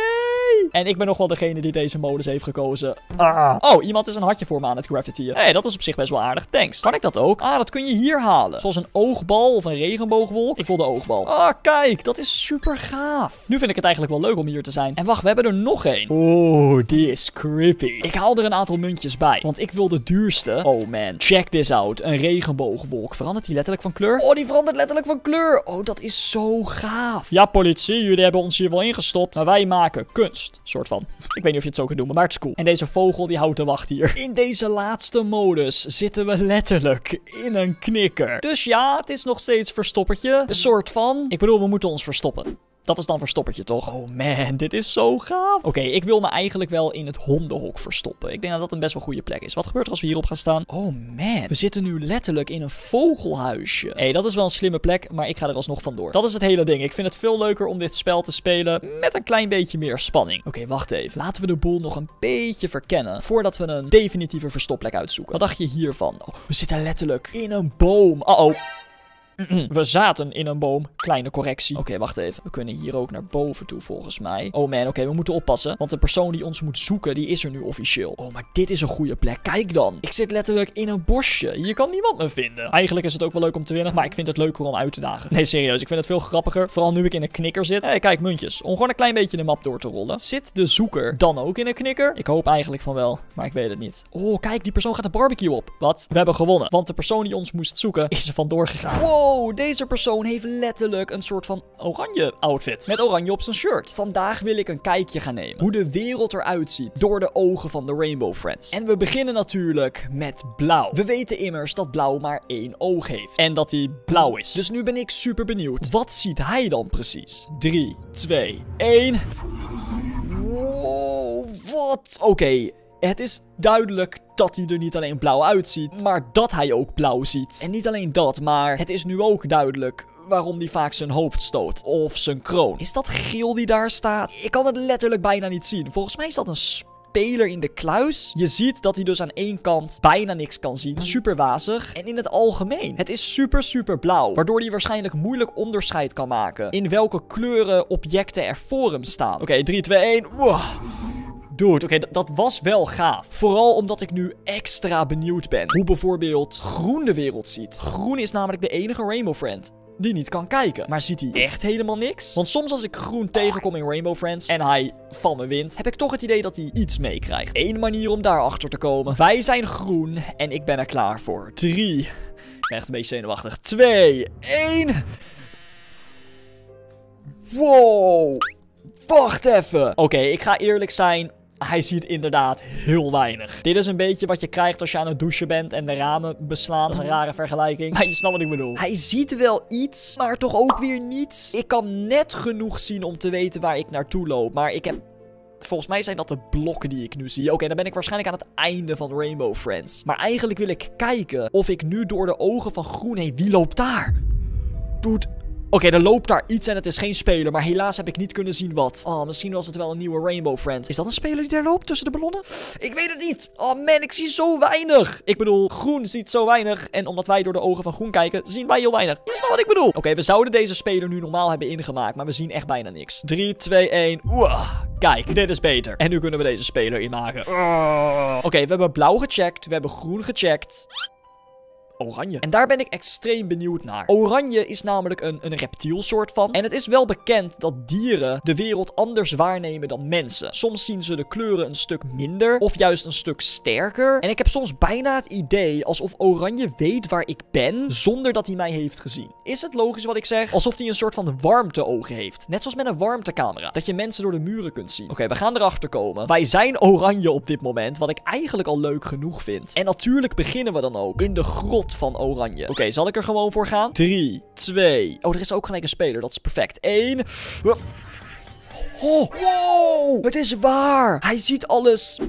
En ik ben nog wel degene die deze modus heeft gekozen. Ah. Oh, iemand is een hartje voor me aan het graffitiën. Hé, hey, dat is op zich best wel aardig. Thanks. Kan ik dat ook? Ah, dat kun je hier halen. Zoals een oogbal of een regenboogwolk. Ik wil de oogbal. Ah, kijk. Dat is super gaaf. Nu vind ik het eigenlijk wel leuk om hier te zijn. En wacht, we hebben er nog één. Oeh, die is creepy. Ik haal er een aantal muntjes bij. Want ik wil de duurste. Oh man, check this out. Een regenboogwolk. Verandert die letterlijk van kleur? Oh, die verandert letterlijk van kleur. Oh, dat is zo gaaf. Ja, politie. Jullie hebben ons hier wel ingestopt. Maar wij maken kunst. Soort van. Ik weet niet of je het zo kunt noemen, maar het is cool. En deze vogel die houdt de wacht hier. In deze laatste modus zitten we letterlijk in een knikker. Dus ja, het is nog steeds verstoppertje. Een soort van. Ik bedoel, we moeten ons verstoppen. Dat is dan verstoppertje, toch? Oh man, dit is zo gaaf. Oké, okay, ik wil me eigenlijk wel in het hondenhok verstoppen. Ik denk dat dat een best wel goede plek is. Wat gebeurt er als we hierop gaan staan? Oh man, we zitten nu letterlijk in een vogelhuisje. Hé, hey, dat is wel een slimme plek, maar ik ga er alsnog vandoor. Dat is het hele ding. Ik vind het veel leuker om dit spel te spelen met een klein beetje meer spanning. Oké, okay, wacht even. Laten we de boel nog een beetje verkennen voordat we een definitieve verstopplek uitzoeken. Wat dacht je hiervan? Oh, we zitten letterlijk in een boom. Uh-oh. We zaten in een boom. Kleine correctie. Oké, okay, wacht even. We kunnen hier ook naar boven toe volgens mij. Oh man, oké, okay, we moeten oppassen. Want de persoon die ons moet zoeken, die is er nu officieel. Oh, maar dit is een goede plek. Kijk dan. Ik zit letterlijk in een bosje. Hier kan niemand me vinden. Eigenlijk is het ook wel leuk om te winnen, maar ik vind het leuker om uit te dagen. Nee, serieus. Ik vind het veel grappiger. Vooral nu ik in een knikker zit. Hé, hey, kijk, muntjes. Om gewoon een klein beetje de map door te rollen. Zit de zoeker dan ook in een knikker? Ik hoop eigenlijk van wel, maar ik weet het niet. Oh, kijk, die persoon gaat de barbecue op. Wat? We hebben gewonnen. Want de persoon die ons moest zoeken, is er vandoor gegaan. Wow. Oh, deze persoon heeft letterlijk een soort van oranje outfit. Met oranje op zijn shirt. Vandaag wil ik een kijkje gaan nemen. Hoe de wereld eruit ziet door de ogen van de Rainbow Friends. En we beginnen natuurlijk met blauw. We weten immers dat blauw maar één oog heeft. En dat hij blauw is. Dus nu ben ik super benieuwd. Wat ziet hij dan precies? drie, twee, één. Wow, wat? Oké, okay, het is duidelijk dat hij er niet alleen blauw uitziet, maar dat hij ook blauw ziet. En niet alleen dat, maar het is nu ook duidelijk waarom hij vaak zijn hoofd stoot. Of zijn kroon. Is dat geel die daar staat? Ik kan het letterlijk bijna niet zien. Volgens mij is dat een speler in de kluis. Je ziet dat hij dus aan één kant bijna niks kan zien. Super wazig. En in het algemeen. Het is super super blauw. Waardoor hij waarschijnlijk moeilijk onderscheid kan maken in welke kleuren objecten er voor hem staan. Oké, okay, drie, twee, één. Wow. Dude, oké, okay, dat was wel gaaf. Vooral omdat ik nu extra benieuwd ben hoe bijvoorbeeld groen de wereld ziet. Groen is namelijk de enige Rainbow Friend die niet kan kijken. Maar ziet hij echt helemaal niks? Want soms als ik groen tegenkom in Rainbow Friends en hij van me wint, heb ik toch het idee dat hij iets meekrijgt. Eén manier om daarachter te komen. Wij zijn groen en ik ben er klaar voor. Drie. Ik ben echt een beetje zenuwachtig. Twee. Eén. Wow. Wacht even. Oké, okay, ik ga eerlijk zijn. Hij ziet inderdaad heel weinig. Dit is een beetje wat je krijgt als je aan het douchen bent en de ramen beslaan. Dat is een rare vergelijking. Maar je snapt wat ik bedoel. Hij ziet wel iets, maar toch ook weer niets. Ik kan net genoeg zien om te weten waar ik naartoe loop. Maar ik heb... Volgens mij zijn dat de blokken die ik nu zie. Oké, okay, dan ben ik waarschijnlijk aan het einde van Rainbow Friends. Maar eigenlijk wil ik kijken of ik nu door de ogen van groen heen... Wie loopt daar? Doet... Oké, okay, er loopt daar iets en het is geen speler. Maar helaas heb ik niet kunnen zien wat. Oh, misschien was het wel een nieuwe Rainbow Friend. Is dat een speler die daar loopt tussen de ballonnen? Ik weet het niet. Oh man, ik zie zo weinig. Ik bedoel, groen ziet zo weinig. En omdat wij door de ogen van groen kijken, zien wij heel weinig. Is dat wat ik bedoel? Oké, okay, we zouden deze speler nu normaal hebben ingemaakt. Maar we zien echt bijna niks. drie, twee, één. Oeh. Kijk, dit is beter. En nu kunnen we deze speler inmaken. Oké, okay, we hebben blauw gecheckt. We hebben groen gecheckt. oranje. En daar ben ik extreem benieuwd naar. Oranje is namelijk een, een reptiel soort van. En het is wel bekend dat dieren de wereld anders waarnemen dan mensen. Soms zien ze de kleuren een stuk minder of juist een stuk sterker. En ik heb soms bijna het idee alsof oranje weet waar ik ben zonder dat hij mij heeft gezien. Is het logisch wat ik zeg? Alsof hij een soort van warmteogen heeft. Net zoals met een warmtecamera. Dat je mensen door de muren kunt zien. Oké, okay, we gaan erachter komen. Wij zijn oranje op dit moment. Wat ik eigenlijk al leuk genoeg vind. En natuurlijk beginnen we dan ook in de grot van oranje. Oké, okay, zal ik er gewoon voor gaan? drie, twee. Oh, er is ook gelijk een speler. Dat is perfect. één. Oh, wow. Het is waar. Hij ziet alles.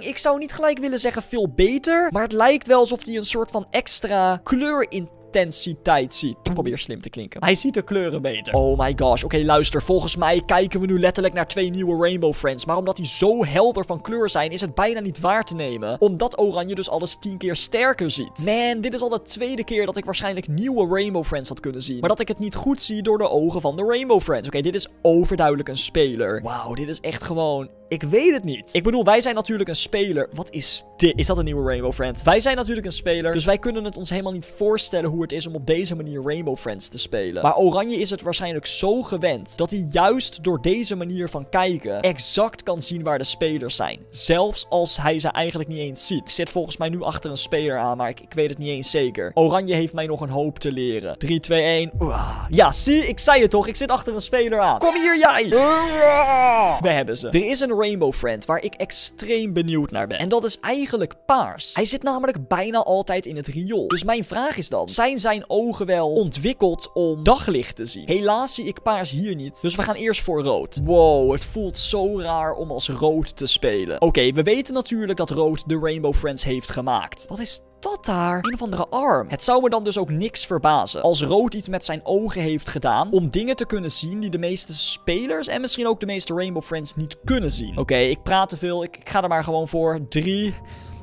Ik zou niet gelijk willen zeggen veel beter. Maar het lijkt wel alsof hij een soort van extra kleur in intensiteit ziet. Ik probeer slim te klinken. Hij ziet de kleuren beter. Oh my gosh. Oké, okay, luister. Volgens mij kijken we nu letterlijk naar twee nieuwe Rainbow Friends. Maar omdat die zo helder van kleur zijn, is het bijna niet waar te nemen. Omdat oranje dus alles tien keer sterker ziet. Man, dit is al de tweede keer dat ik waarschijnlijk nieuwe Rainbow Friends had kunnen zien. Maar dat ik het niet goed zie door de ogen van de Rainbow Friends. Oké, okay, dit is overduidelijk een speler. Wauw, dit is echt gewoon... Ik weet het niet. Ik bedoel, wij zijn natuurlijk een speler. Wat is dit? Is dat een nieuwe Rainbow Friends? Wij zijn natuurlijk een speler, dus wij kunnen het ons helemaal niet voorstellen hoe het is om op deze manier Rainbow Friends te spelen. Maar oranje is het waarschijnlijk zo gewend dat hij juist door deze manier van kijken exact kan zien waar de spelers zijn. Zelfs als hij ze eigenlijk niet eens ziet. Ik zit volgens mij nu achter een speler aan, maar ik, ik weet het niet eens zeker. Oranje heeft mij nog een hoop te leren. drie, twee, één. Uah. Ja, zie, ik zei het toch. Ik zit achter een speler aan. Kom hier, jij! Uah. We hebben ze. Er is een Rainbow Friend, waar ik extreem benieuwd naar ben. En dat is eigenlijk paars. Hij zit namelijk bijna altijd in het riool. Dus mijn vraag is dan, zijn zijn ogen wel ontwikkeld om daglicht te zien? Helaas zie ik paars hier niet. Dus we gaan eerst voor rood. Wow, het voelt zo raar om als rood te spelen. Oké, okay, we weten natuurlijk dat rood de Rainbow Friends heeft gemaakt. Wat is dat daar? Een of andere arm. Het zou me dan dus ook niks verbazen als rood iets met zijn ogen heeft gedaan om dingen te kunnen zien die de meeste spelers en misschien ook de meeste Rainbow Friends niet kunnen zien. Oké, okay, ik praat te veel. Ik, ik ga er maar gewoon voor. drie,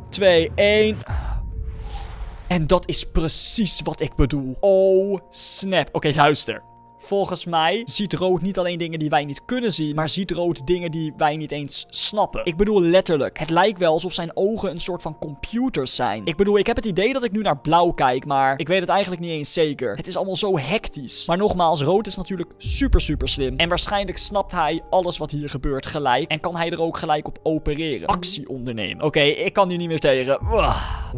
twee, één... En dat is precies wat ik bedoel. Oh, snap. Oké, okay, luister. Volgens mij ziet rood niet alleen dingen die wij niet kunnen zien, maar ziet rood dingen die wij niet eens snappen. Ik bedoel letterlijk. Het lijkt wel alsof zijn ogen een soort van computers zijn. Ik bedoel, ik heb het idee dat ik nu naar blauw kijk, maar ik weet het eigenlijk niet eens zeker. Het is allemaal zo hectisch. Maar nogmaals, rood is natuurlijk super, super slim. En waarschijnlijk snapt hij alles wat hier gebeurt gelijk. En kan hij er ook gelijk op opereren. Actie ondernemen. Oké, okay, ik kan hier niet meer tegen.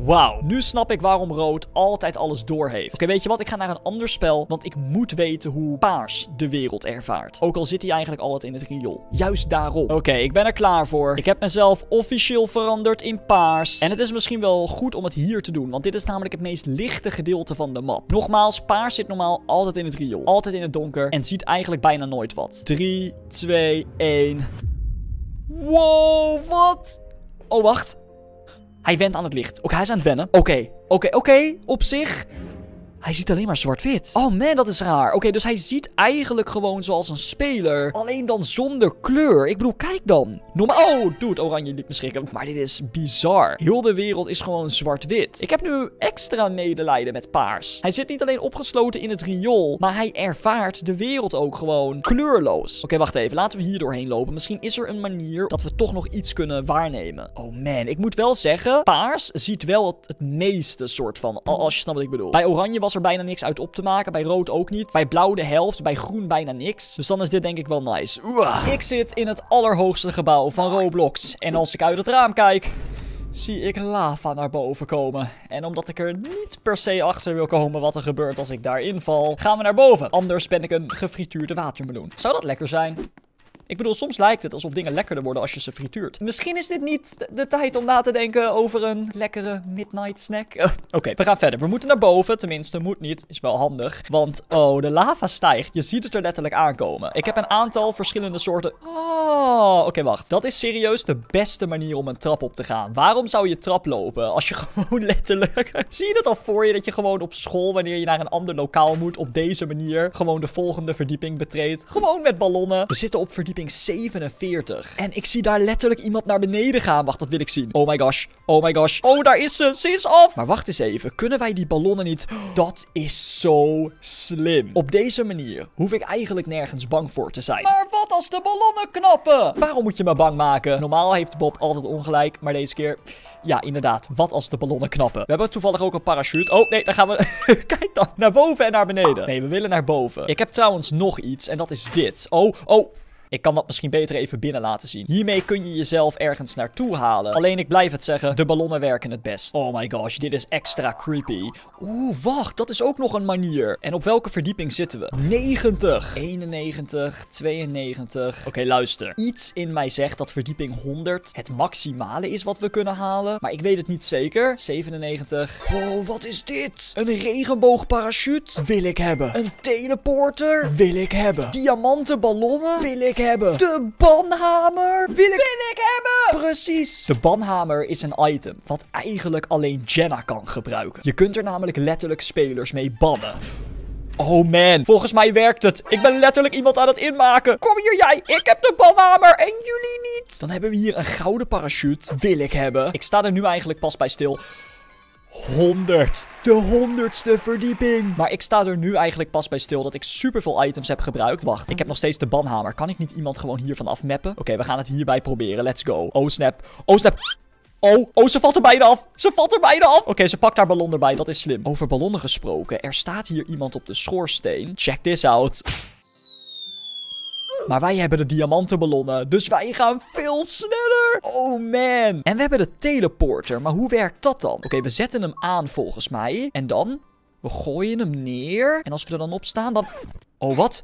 Wauw. Nu snap ik waarom rood altijd alles door heeft. Oké, okay, weet je wat? Ik ga naar een ander spel, want ik moet weten hoe paars de wereld ervaart. Ook al zit hij eigenlijk altijd in het riool. Juist daarom. Oké, okay, ik ben er klaar voor. Ik heb mezelf officieel veranderd in paars. En het is misschien wel goed om het hier te doen, want dit is namelijk het meest lichte gedeelte van de map. Nogmaals, paars zit normaal altijd in het riool. Altijd in het donker en ziet eigenlijk bijna nooit wat. drie, twee, één. Wow, wat? Oh, wacht. Hij went aan het licht. Oké, okay, hij is aan het wennen. Oké, okay, oké, okay, oké. Okay. Op zich... Hij ziet alleen maar zwart-wit. Oh man, dat is raar. Oké, okay, dus hij ziet eigenlijk gewoon zoals een speler. Alleen dan zonder kleur. Ik bedoel, kijk dan. Normaal. Oh, dude, oranje liet me schrikken. Maar dit is bizar. Heel de wereld is gewoon zwart-wit. Ik heb nu extra medelijden met paars. Hij zit niet alleen opgesloten in het riool, maar hij ervaart de wereld ook gewoon kleurloos. Oké, okay, wacht even. Laten we hier doorheen lopen. Misschien is er een manier dat we toch nog iets kunnen waarnemen. Oh man, ik moet wel zeggen, paars ziet wel het, het meeste soort van. Als je snapt wat ik bedoel. Bij oranje was er bijna niks uit op te maken. Bij rood ook niet. Bij blauw de helft. Bij groen bijna niks. Dus dan is dit denk ik wel nice. Uah. Ik zit in het allerhoogste gebouw van Roblox. En als ik uit het raam kijk, zie ik lava naar boven komen. En omdat ik er niet per se achter wil komen wat er gebeurt als ik daarin val, gaan we naar boven. Anders ben ik een gefrituurde watermeloen. Zou dat lekker zijn? Ik bedoel, soms lijkt het alsof dingen lekkerder worden als je ze frituurt. Misschien is dit niet de, de tijd om na te denken over een lekkere midnight snack. Uh, Oké, okay, we gaan verder. We moeten naar boven. Tenminste, moet niet. Is wel handig. Want, oh, de lava stijgt. Je ziet het er letterlijk aankomen. Ik heb een aantal verschillende soorten... Oh, oké, okay, wacht. Dat is serieus de beste manier om een trap op te gaan. Waarom zou je trap lopen als je gewoon letterlijk... Zie je dat al voor je dat je gewoon op school, wanneer je naar een ander lokaal moet, op deze manier gewoon de volgende verdieping betreedt? Gewoon met ballonnen. We zitten op verdieping zevenenveertig. En ik zie daar letterlijk iemand naar beneden gaan. Wacht, dat wil ik zien. Oh my gosh. Oh my gosh. Oh, daar is ze. Ze is af. Maar wacht eens even. Kunnen wij die ballonnen niet... Dat is zo slim. Op deze manier hoef ik eigenlijk nergens bang voor te zijn. Maar wat als de ballonnen knappen? lachen. Waarom moet je me bang maken? Normaal heeft Bob altijd ongelijk, maar deze keer... Ja, inderdaad. Wat als de ballonnen knappen? We hebben toevallig ook een parachute. Oh, nee, daar gaan we... Kijk dan. Naar boven en naar beneden. Nee, we willen naar boven. Ik heb trouwens nog iets en dat is dit. Oh, oh... Ik kan dat misschien beter even binnen laten zien. Hiermee kun je jezelf ergens naartoe halen. Alleen ik blijf het zeggen, de ballonnen werken het best. Oh my gosh, dit is extra creepy. Oeh, wacht, dat is ook nog een manier. En op welke verdieping zitten we? negentig. eenennegentig, tweeënnegentig. Oké, okay, luister. Iets in mij zegt dat verdieping honderd het maximale is wat we kunnen halen. Maar ik weet het niet zeker. zevenennegentig. Wow, wat is dit? Een regenboogparachute? Wil ik hebben. Een teleporter? Wil ik hebben. Diamanten ballonnen? Wil ik hebben. Hebben. De banhamer wil ik... wil ik hebben. Precies. De banhamer is een item wat eigenlijk alleen Jenna kan gebruiken. Je kunt er namelijk letterlijk spelers mee bannen. Oh man, volgens mij werkt het. Ik ben letterlijk iemand aan het inmaken. Kom hier jij, ik heb de banhamer en jullie niet. Dan hebben we hier een gouden parachute. Wil ik hebben. Ik sta er nu eigenlijk pas bij stil. honderd. De honderdste verdieping. Maar ik sta er nu eigenlijk pas bij stil dat ik superveel items heb gebruikt. Wacht, ik heb nog steeds de banhamer. Kan ik niet iemand gewoon hiervan afmappen? Oké, okay, we gaan het hierbij proberen. Let's go. Oh snap. Oh snap. Oh, oh, ze valt er bijna af. Ze valt er bijna af. Oké, okay, ze pakt haar ballon erbij. Dat is slim. Over ballonnen gesproken. Er staat hier iemand op de schoorsteen. Check this out. Maar wij hebben de diamantenballonnen, dus wij gaan veel sneller. Oh man. En we hebben de teleporter, maar hoe werkt dat dan? Oké, okay, we zetten hem aan volgens mij. En dan? We gooien hem neer. En als we er dan op staan, dan... Oh, wat?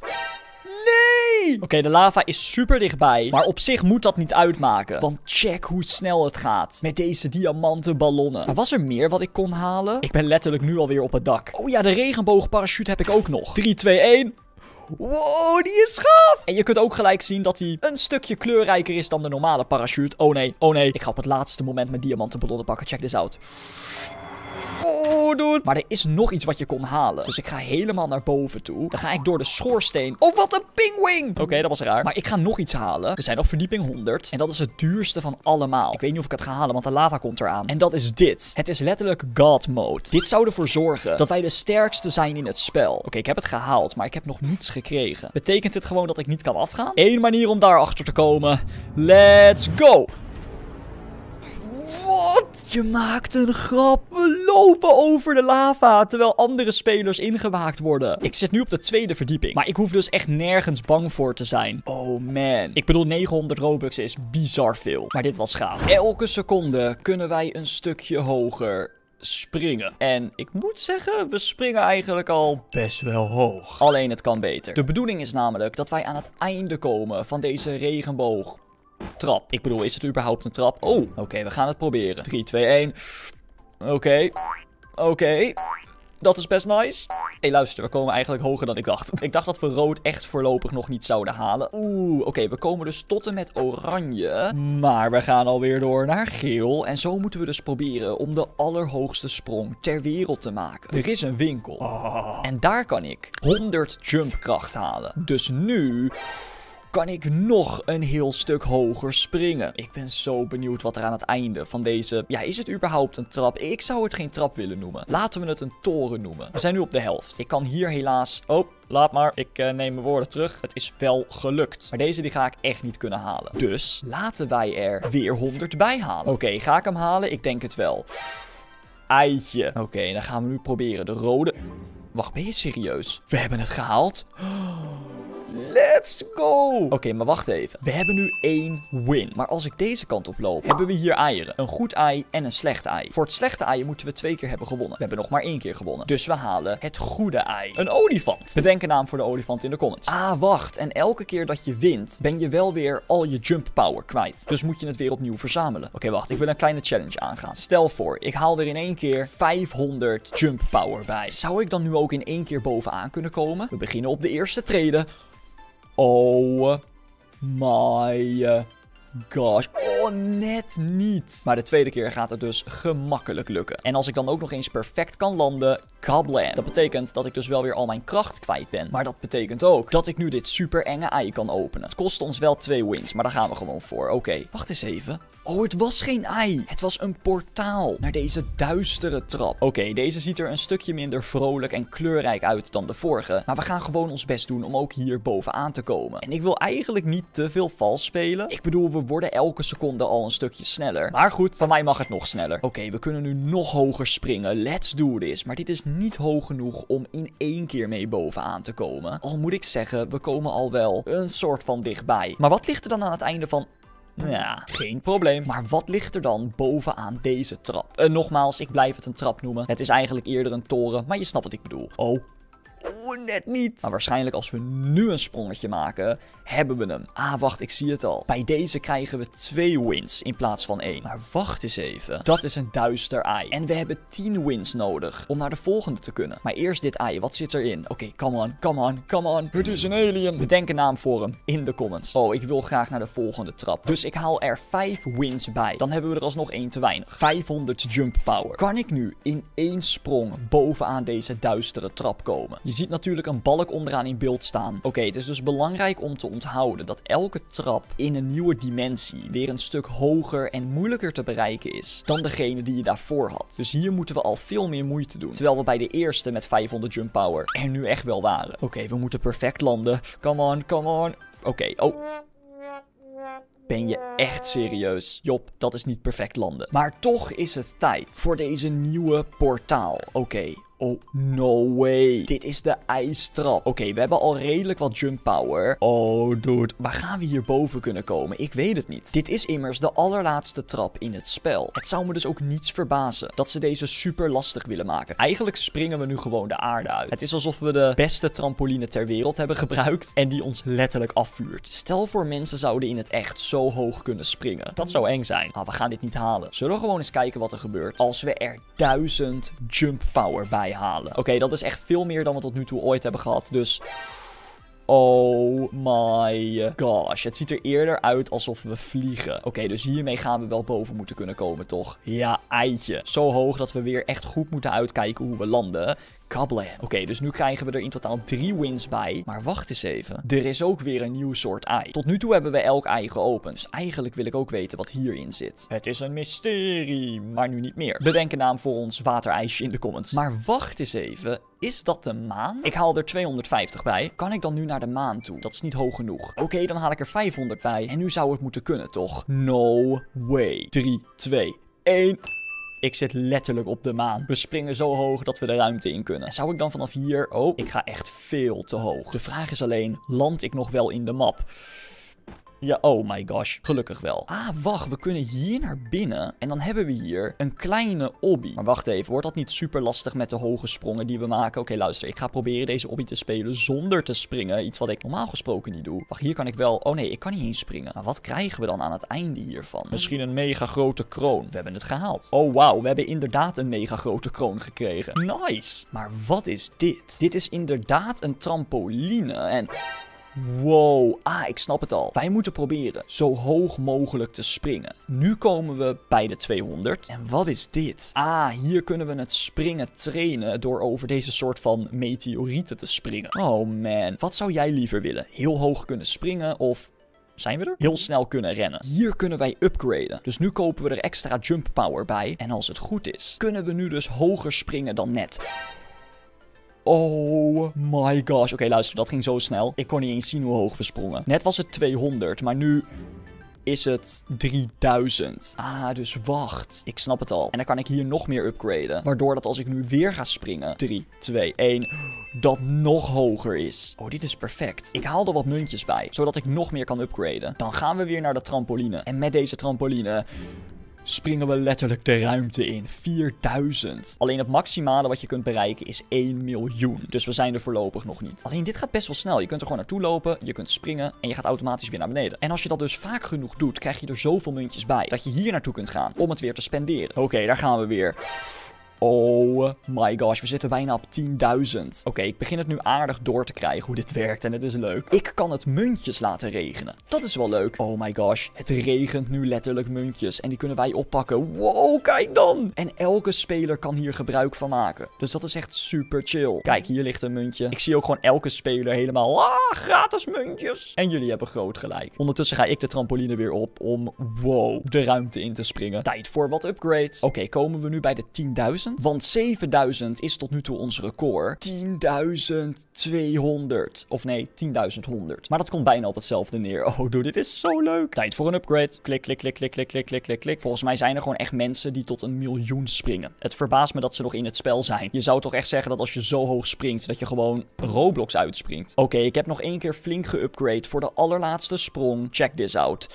Nee! Oké, okay, de lava is super dichtbij. Maar op zich moet dat niet uitmaken. Want check hoe snel het gaat. Met deze diamanten ballonnen. Maar was er meer wat ik kon halen? Ik ben letterlijk nu alweer op het dak. Oh ja, de regenboogparachute heb ik ook nog. drie, twee, één... Wow, die is gaaf! En je kunt ook gelijk zien dat hij een stukje kleurrijker is dan de normale parachute. Oh nee, oh nee. Ik ga op het laatste moment mijn diamanten ballonnen pakken. Check this out. Oh, dude. Maar er is nog iets wat je kon halen. Dus ik ga helemaal naar boven toe. Dan ga ik door de schoorsteen. Oh, wat een pingwing! Oké, okay, dat was raar. Maar ik ga nog iets halen. We zijn op verdieping honderd. En dat is het duurste van allemaal. Ik weet niet of ik het ga halen, want de lava komt eraan. En dat is dit. Het is letterlijk God mode. Dit zou ervoor zorgen dat wij de sterkste zijn in het spel. Oké, okay, ik heb het gehaald, maar ik heb nog niets gekregen. Betekent dit gewoon dat ik niet kan afgaan? Eén manier om daarachter te komen. Let's go! Wat? Je maakt een grap. We lopen over de lava, terwijl andere spelers ingewaakt worden. Ik zit nu op de tweede verdieping. Maar ik hoef dus echt nergens bang voor te zijn. Oh man. Ik bedoel, negenhonderd Robux is bizar veel. Maar dit was gaaf. Elke seconde kunnen wij een stukje hoger springen. En ik moet zeggen, we springen eigenlijk al best wel hoog. Alleen het kan beter. De bedoeling is namelijk dat wij aan het einde komen van deze regenboog. Trap. Ik bedoel, is het überhaupt een trap? Oh, oké, okay, we gaan het proberen. drie, twee, één. Oké. Okay. Oké. Okay. Dat is best nice. Hé, hey, luister, we komen eigenlijk hoger dan ik dacht. Ik dacht dat we rood echt voorlopig nog niet zouden halen. Oeh, oké, okay, we komen dus tot en met oranje. Maar we gaan alweer door naar geel. En zo moeten we dus proberen om de allerhoogste sprong ter wereld te maken. Er is een winkel. Oh. En daar kan ik honderd jumpkracht halen. Dus nu... kan ik nog een heel stuk hoger springen? Ik ben zo benieuwd wat er aan het einde van deze... Ja, is het überhaupt een trap? Ik zou het geen trap willen noemen. Laten we het een toren noemen. We zijn nu op de helft. Ik kan hier helaas... Oh, laat maar. Ik uh, neem mijn woorden terug. Het is wel gelukt. Maar deze die ga ik echt niet kunnen halen. Dus laten wij er weer honderd bij halen. Oké, okay, ga ik hem halen? Ik denk het wel. Eitje. Oké, okay, dan gaan we nu proberen. De rode... Wacht, ben je serieus? We hebben het gehaald. Let's go! Oké, okay, maar wacht even. We hebben nu één win. Maar als ik deze kant op loop, hebben we hier eieren. Een goed ei en een slecht ei. Voor het slechte ei moeten we twee keer hebben gewonnen. We hebben nog maar één keer gewonnen. Dus we halen het goede ei. Een olifant. Bedenk een naam voor de olifant in de comments. Ah, wacht. En elke keer dat je wint, ben je wel weer al je jump power kwijt. Dus moet je het weer opnieuw verzamelen. Oké, okay, wacht. Ik wil een kleine challenge aangaan. Stel voor, ik haal er in één keer vijfhonderd jump power bij. Zou ik dan nu ook in één keer bovenaan kunnen komen? We beginnen op de eerste treden. Oh my gosh. Oh, net niet. Maar de tweede keer gaat het dus gemakkelijk lukken. En als ik dan ook nog eens perfect kan landen, kablam. Dat betekent dat ik dus wel weer al mijn kracht kwijt ben. Maar dat betekent ook dat ik nu dit super enge ei kan openen. Het kost ons wel twee wins, maar daar gaan we gewoon voor. Oké, okay. Wacht eens even. Oh, het was geen ei. Het was een portaal naar deze duistere trap. Oké, okay, deze ziet er een stukje minder vrolijk en kleurrijk uit dan de vorige. Maar we gaan gewoon ons best doen om ook hier bovenaan te komen. En ik wil eigenlijk niet te veel vals spelen. Ik bedoel, we worden elke seconde al een stukje sneller. Maar goed, van mij mag het nog sneller. Oké, okay, we kunnen nu nog hoger springen. Let's do this. Maar dit is niet hoog genoeg om in één keer mee bovenaan te komen. Al moet ik zeggen, we komen al wel een soort van dichtbij. Maar wat ligt er dan aan het einde van... Ja, geen probleem. Maar wat ligt er dan bovenaan deze trap? Uh, nogmaals, ik blijf het een trap noemen. Het is eigenlijk eerder een toren, maar je snapt wat ik bedoel. Oh. Oeh, net niet. Maar waarschijnlijk als we nu een sprongetje maken, hebben we hem. Ah, wacht, ik zie het al. Bij deze krijgen we twee wins in plaats van één. Maar wacht eens even. Dat is een duister ei. En we hebben tien wins nodig om naar de volgende te kunnen. Maar eerst dit ei. Wat zit erin? Oké, okay, come on, come on, come on. Het is een alien. Bedenk een naam voor hem in de comments. Oh, ik wil graag naar de volgende trap. Dus ik haal er vijf wins bij. Dan hebben we er alsnog één te weinig. vijfhonderd jump power. Kan ik nu in één sprong bovenaan deze duistere trap komen? Je ziet natuurlijk een balk onderaan in beeld staan. Oké, okay, het is dus belangrijk om te onthouden dat elke trap in een nieuwe dimensie weer een stuk hoger en moeilijker te bereiken is dan degene die je daarvoor had. Dus hier moeten we al veel meer moeite doen. Terwijl we bij de eerste met vijfhonderd jump power er nu echt wel waren. Oké, okay, we moeten perfect landen. Come on, come on. Oké, okay, oh. Ben je echt serieus? Job, dat is niet perfect landen. Maar toch is het tijd voor deze nieuwe portaal. Oké. Okay. Oh, no way. Dit is de ijstrap. Oké, okay, we hebben al redelijk wat jump power. Oh, dude. Waar gaan we hierboven kunnen komen? Ik weet het niet. Dit is immers de allerlaatste trap in het spel. Het zou me dus ook niets verbazen dat ze deze super lastig willen maken. Eigenlijk springen we nu gewoon de aarde uit. Het is alsof we de beste trampoline ter wereld hebben gebruikt en die ons letterlijk afvuurt. Stel voor mensen zouden in het echt zo hoog kunnen springen. Dat zou eng zijn. Maar ah, we gaan dit niet halen. Zullen we gewoon eens kijken wat er gebeurt als we er duizend jump power bij halen. Oké, okay, dat is echt veel meer dan we tot nu toe ooit hebben gehad. Dus... oh my gosh. Het ziet er eerder uit alsof we vliegen. Oké, okay, dus hiermee gaan we wel boven moeten kunnen komen, toch? Ja, eitje. Zo hoog dat we weer echt goed moeten uitkijken hoe we landen. Kablam. Oké, okay, dus nu krijgen we er in totaal drie wins bij. Maar wacht eens even. Er is ook weer een nieuw soort ei. Tot nu toe hebben we elk ei geopend. Dus eigenlijk wil ik ook weten wat hierin zit. Het is een mysterie, maar nu niet meer. Bedenk een naam voor ons waterijsje in de comments. Maar wacht eens even. Is dat de maan? Ik haal er tweehonderdvijftig bij. Kan ik dan nu naar de maan toe? Dat is niet hoog genoeg. Oké, okay, dan haal ik er vijfhonderd bij. En nu zou het moeten kunnen, toch? No way. drie, twee, één... Ik zit letterlijk op de maan. We springen zo hoog dat we de ruimte in kunnen. En zou ik dan vanaf hier... oh, ik ga echt veel te hoog. De vraag is alleen, land ik nog wel in de map? Ja, oh my gosh. Gelukkig wel. Ah, wacht. We kunnen hier naar binnen. En dan hebben we hier een kleine obby. Maar wacht even. Wordt dat niet super lastig met de hoge sprongen die we maken? Oké, okay, luister. Ik ga proberen deze obby te spelen zonder te springen. Iets wat ik normaal gesproken niet doe. Wacht, hier kan ik wel... oh nee, ik kan niet heen springen. Maar wat krijgen we dan aan het einde hiervan? Misschien een mega grote kroon. We hebben het gehaald. Oh, wauw. We hebben inderdaad een mega grote kroon gekregen. Nice. Maar wat is dit? Dit is inderdaad een trampoline. En... wow, ah, ik snap het al. Wij moeten proberen zo hoog mogelijk te springen. Nu komen we bij de tweehonderd. En wat is dit? Ah, hier kunnen we het springen trainen door over deze soort van meteorieten te springen. Oh man, wat zou jij liever willen? Heel hoog kunnen springen of... zijn we er? Heel snel kunnen rennen. Hier kunnen wij upgraden. Dus nu kopen we er extra jump power bij. En als het goed is, kunnen we nu dus hoger springen dan net. Oh my gosh. Oké, okay, luister, dat ging zo snel. Ik kon niet eens zien hoe hoog we sprongen. Net was het tweehonderd, maar nu is het drieduizend. Ah, dus wacht. Ik snap het al. En dan kan ik hier nog meer upgraden. Waardoor dat als ik nu weer ga springen... drie, twee, één... dat nog hoger is. Oh, dit is perfect. Ik haal er wat muntjes bij, zodat ik nog meer kan upgraden. Dan gaan we weer naar de trampoline. En met deze trampoline... springen we letterlijk de ruimte in. vierduizend. Alleen het maximale wat je kunt bereiken is één miljoen. Dus we zijn er voorlopig nog niet. Alleen dit gaat best wel snel. Je kunt er gewoon naartoe lopen. Je kunt springen. En je gaat automatisch weer naar beneden. En als je dat dus vaak genoeg doet, krijg je er zoveel muntjes bij. Dat je hier naartoe kunt gaan. Om het weer te spenderen. Oké, okay, daar gaan we weer. Oh my gosh, we zitten bijna op tienduizend. Oké, okay, ik begin het nu aardig door te krijgen hoe dit werkt en het is leuk. Ik kan het muntjes laten regenen. Dat is wel leuk. Oh my gosh, het regent nu letterlijk muntjes en die kunnen wij oppakken. Wow, kijk dan! En elke speler kan hier gebruik van maken. Dus dat is echt super chill. Kijk, hier ligt een muntje. Ik zie ook gewoon elke speler helemaal, ah, gratis muntjes. En jullie hebben groot gelijk. Ondertussen ga ik de trampoline weer op om, wow, de ruimte in te springen. Tijd voor wat upgrades. Oké, okay, komen we nu bij de tienduizend? Want zevenduizend is tot nu toe ons record. tienduizend tweehonderd. Of nee, tienduizend honderd. Maar dat komt bijna op hetzelfde neer. Oh, dude, dit is zo leuk. Tijd voor een upgrade. Klik, klik, klik, klik, klik, klik, klik, klik. Volgens mij zijn er gewoon echt mensen die tot een miljoen springen. Het verbaast me dat ze nog in het spel zijn. Je zou toch echt zeggen dat als je zo hoog springt, dat je gewoon Roblox uitspringt. Oké, okay, ik heb nog één keer flink geupgrade voor de allerlaatste sprong. Check this out.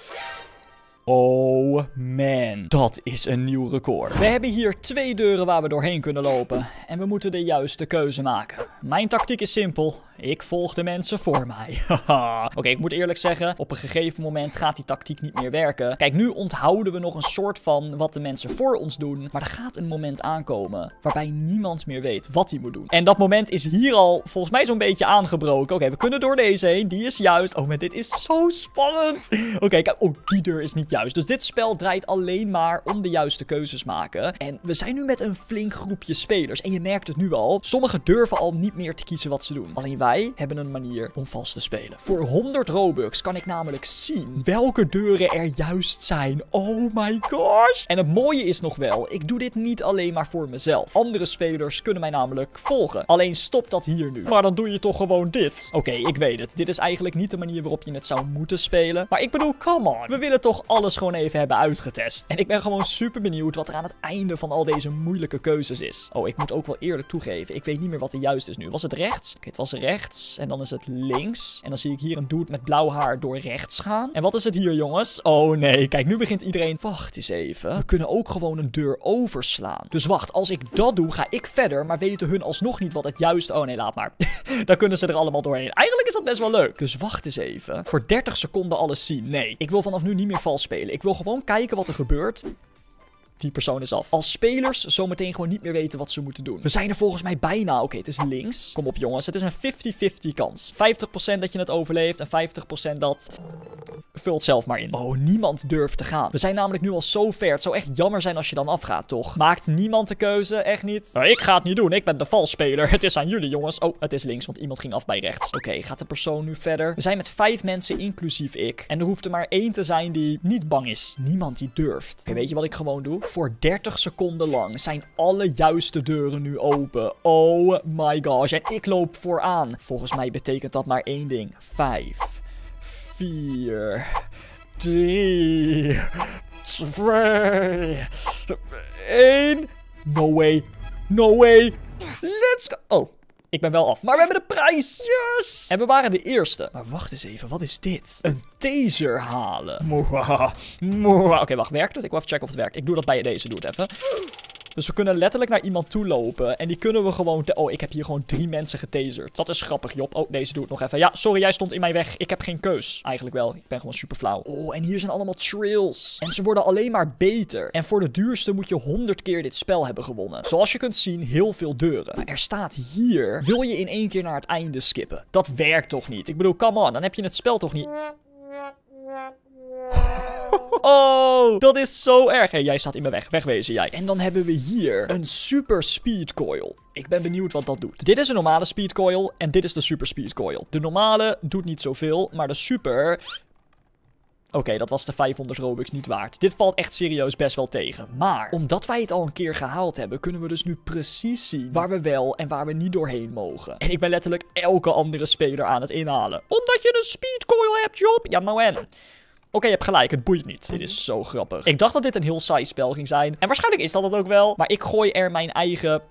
Oh man, dat is een nieuw record. We hebben hier twee deuren waar we doorheen kunnen lopen. En we moeten de juiste keuze maken. Mijn tactiek is simpel. Ik volg de mensen voor mij. Haha. Oké, okay, ik moet eerlijk zeggen, op een gegeven moment gaat die tactiek niet meer werken. Kijk, nu onthouden we nog een soort van wat de mensen voor ons doen. Maar er gaat een moment aankomen waarbij niemand meer weet wat hij moet doen. En dat moment is hier al volgens mij zo'n beetje aangebroken. Oké, okay, we kunnen door deze heen. Die is juist. Oh man, dit is zo spannend. Oké, okay, kijk. Oh, die deur is niet juist. Dus dit spel draait alleen maar om de juiste keuzes maken. En we zijn nu met een flink groepje spelers. En je merkt het nu al. Sommigen durven al niet meer te kiezen wat ze doen. Alleen wij hebben een manier om vast te spelen. Voor honderd Robux kan ik namelijk zien welke deuren er juist zijn. Oh my gosh. En het mooie is nog wel, ik doe dit niet alleen maar voor mezelf. Andere spelers kunnen mij namelijk volgen. Alleen stop dat hier nu. Maar dan doe je toch gewoon dit. Oké, okay, ik weet het. Dit is eigenlijk niet de manier waarop je het zou moeten spelen. Maar ik bedoel, come on. We willen toch alles gewoon even hebben uitgetest. En ik ben gewoon super benieuwd wat er aan het einde van al deze moeilijke keuzes is. Oh, ik moet ook wel eerlijk toegeven. Ik weet niet meer wat er juist is nu. Was het rechts? Oké, okay, het was rechts. Rechts. En dan is het links. En dan zie ik hier een dude met blauw haar door rechts gaan. En wat is het hier, jongens? Oh nee, kijk, nu begint iedereen... Wacht eens even. We kunnen ook gewoon een deur overslaan. Dus wacht, als ik dat doe, ga ik verder. Maar weten hun alsnog niet wat het juiste... Oh nee, laat maar. Dan kunnen ze er allemaal doorheen. Eigenlijk is dat best wel leuk. Dus wacht eens even. Voor dertig seconden alles zien. Nee, ik wil vanaf nu niet meer vals spelen. Ik wil gewoon kijken wat er gebeurt. Die persoon is af. Als spelers zometeen gewoon niet meer weten wat ze moeten doen. We zijn er volgens mij bijna. Oké, okay, het is links. Kom op jongens, het is een vijftig vijftig kans. vijftig procent dat je het overleeft en vijftig procent dat... Vul het zelf maar in. Oh, niemand durft te gaan. We zijn namelijk nu al zo ver. Het zou echt jammer zijn als je dan afgaat, toch? Maakt niemand de keuze? Echt niet? Nou, ik ga het niet doen. Ik ben de valsspeler. Het is aan jullie, jongens. Oh, het is links, want iemand ging af bij rechts. Oké, okay, gaat de persoon nu verder? We zijn met vijf mensen, inclusief ik. En er hoeft er maar één te zijn die niet bang is. Niemand die durft. Oké, okay, weet je wat ik gewoon doe? Voor dertig seconden lang zijn alle juiste deuren nu open. Oh my gosh. En ik loop vooraan. Volgens mij betekent dat maar één ding. vijf, vier, drie, twee, één. No way. No way. Let's go. Oh. Ik ben wel af. Maar we hebben de prijs. Yes! En we waren de eerste. Maar wacht eens even. Wat is dit? Een taser halen. Oké, okay, wacht. Werkt het? Ik wil even checken of het werkt. Ik doe dat bij deze. Doe het even. Dus we kunnen letterlijk naar iemand toe lopen. En die kunnen we gewoon... Oh, ik heb hier gewoon drie mensen getaserd. Dat is grappig, Job. Oh, deze doe het nog even. Ja, sorry, jij stond in mijn weg. Ik heb geen keus. Eigenlijk wel. Ik ben gewoon super flauw. Oh, en hier zijn allemaal trails. En ze worden alleen maar beter. En voor de duurste moet je honderd keer dit spel hebben gewonnen. Zoals je kunt zien, heel veel deuren. Maar er staat hier... Wil je in één keer naar het einde skippen? Dat werkt toch niet? Ik bedoel, come on. Dan heb je het spel toch niet... Oh, dat is zo erg. Hé, hey, jij staat in mijn weg. Wegwezen jij. En dan hebben we hier een super speed coil. Ik ben benieuwd wat dat doet. Dit is een normale speed coil en dit is de super speed coil. De normale doet niet zoveel, maar de super... Oké, okay, dat was de vijfhonderd Robux niet waard. Dit valt echt serieus best wel tegen. Maar, omdat wij het al een keer gehaald hebben, kunnen we dus nu precies zien waar we wel en waar we niet doorheen mogen. En ik ben letterlijk elke andere speler aan het inhalen. Omdat je een speed coil hebt, Job. Ja, nou en... Oké, okay, je hebt gelijk. Het boeit niet. Dit is zo grappig. Ik dacht dat dit een heel saai spel ging zijn. En waarschijnlijk is dat het ook wel. Maar ik gooi er mijn eigen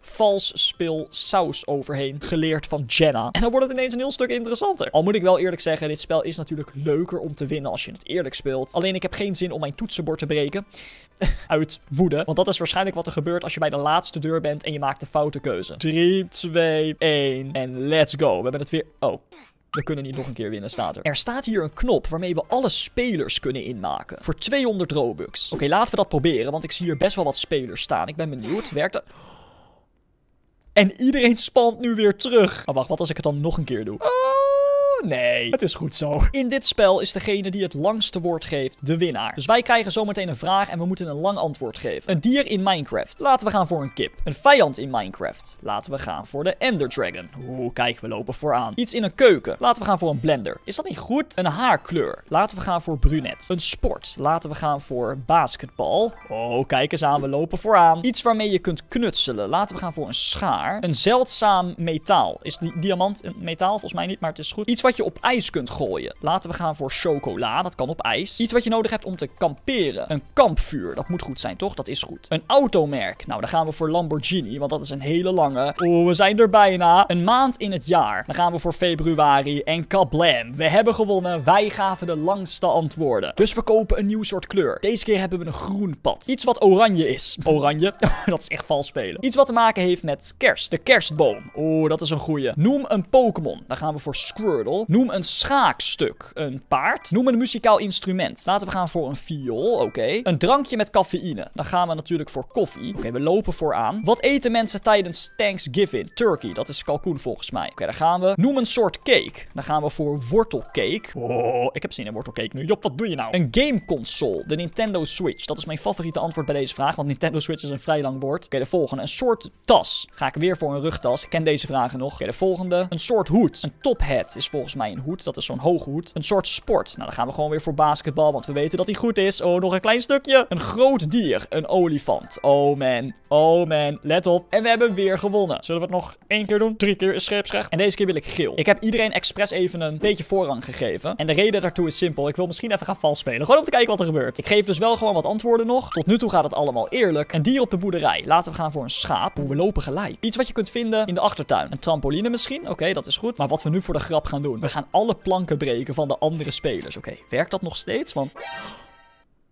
vals speel saus overheen. Geleerd van Jenna. En dan wordt het ineens een heel stuk interessanter. Al moet ik wel eerlijk zeggen, dit spel is natuurlijk leuker om te winnen als je het eerlijk speelt. Alleen ik heb geen zin om mijn toetsenbord te breken. Uit woede. Want dat is waarschijnlijk wat er gebeurt als je bij de laatste deur bent en je maakt de foute keuze. drie, twee, één. En let's go. We hebben het weer... Oh. We kunnen niet nog een keer winnen, staat er. Er staat hier een knop waarmee we alle spelers kunnen inmaken. Voor tweehonderd Robux. Oké, okay, laten we dat proberen, want ik zie hier best wel wat spelers staan. Ik ben benieuwd. Werkt dat? En iedereen spant nu weer terug. Oh, wacht, wat als ik het dan nog een keer doe? Oh, nee. Het is goed zo. In dit spel is degene die het langste woord geeft de winnaar. Dus wij krijgen zometeen een vraag en we moeten een lang antwoord geven. Een dier in Minecraft. Laten we gaan voor een kip. Een vijand in Minecraft. Laten we gaan voor de Ender Dragon. Oeh, kijk, we lopen vooraan. Iets in een keuken. Laten we gaan voor een blender. Is dat niet goed? Een haarkleur. Laten we gaan voor brunet. Een sport. Laten we gaan voor basketbal. Oh, kijk eens aan, we lopen vooraan. Iets waarmee je kunt knutselen. Laten we gaan voor een schaar. Een zeldzaam metaal. Is die diamant een metaal? Volgens mij niet, maar het is goed. Iets wat je op ijs kunt gooien. Laten we gaan voor chocola. Dat kan op ijs. Iets wat je nodig hebt om te kamperen. Een kampvuur. Dat moet goed zijn, toch? Dat is goed. Een automerk. Nou, dan gaan we voor Lamborghini, want dat is een hele lange. Oeh, we zijn er bijna. Een maand in het jaar. Dan gaan we voor februari en kablam. We hebben gewonnen. Wij gaven de langste antwoorden. Dus we kopen een nieuw soort kleur. Deze keer hebben we een groen pad. Iets wat oranje is. Oranje? Dat is echt vals spelen. Iets wat te maken heeft met kerst. De kerstboom. Oeh, dat is een goeie. Noem een Pokémon. Dan gaan we voor Squirtle. Noem een schaakstuk. Een paard. Noem een muzikaal instrument. Laten we gaan voor een viool. Oké. Okay. Een drankje met cafeïne. Dan gaan we natuurlijk voor koffie. Oké, okay, we lopen vooraan. Wat eten mensen tijdens Thanksgiving? Turkey. Dat is kalkoen volgens mij. Oké, okay, daar gaan we. Noem een soort cake. Dan gaan we voor wortelcake. Oh, ik heb zin in wortelcake nu. Jop, wat doe je nou? Een gameconsole. De Nintendo Switch. Dat is mijn favoriete antwoord bij deze vraag, want Nintendo Switch is een vrij lang woord. Oké, okay, de volgende. Een soort tas. Ga ik weer voor een rugtas. Ik ken deze vragen nog. Oké, okay, de volgende. Een soort hoed. Een tophat is volgens mij een hoed. Dat is zo'n hoge hoed. Een soort sport. Nou, dan gaan we gewoon weer voor basketbal, want we weten dat die goed is. Oh, nog een klein stukje. Een groot dier. Een olifant. Oh man. Oh man. Let op. En we hebben weer gewonnen. Zullen we het nog één keer doen? Drie keer is scheepsrecht. En deze keer wil ik geel. Ik heb iedereen expres even een beetje voorrang gegeven. En de reden daartoe is simpel. Ik wil misschien even gaan vals spelen. Gewoon om te kijken wat er gebeurt. Ik geef dus wel gewoon wat antwoorden nog. Tot nu toe gaat het allemaal eerlijk. Een dier op de boerderij. Laten we gaan voor een schaap. Hoe we lopen gelijk. Iets wat je kunt vinden in de achtertuin. Een trampoline misschien. Oké, okay, dat is goed. Maar wat we nu voor de grap gaan doen. We gaan alle planken breken van de andere spelers. Oké, okay, werkt dat nog steeds? Want...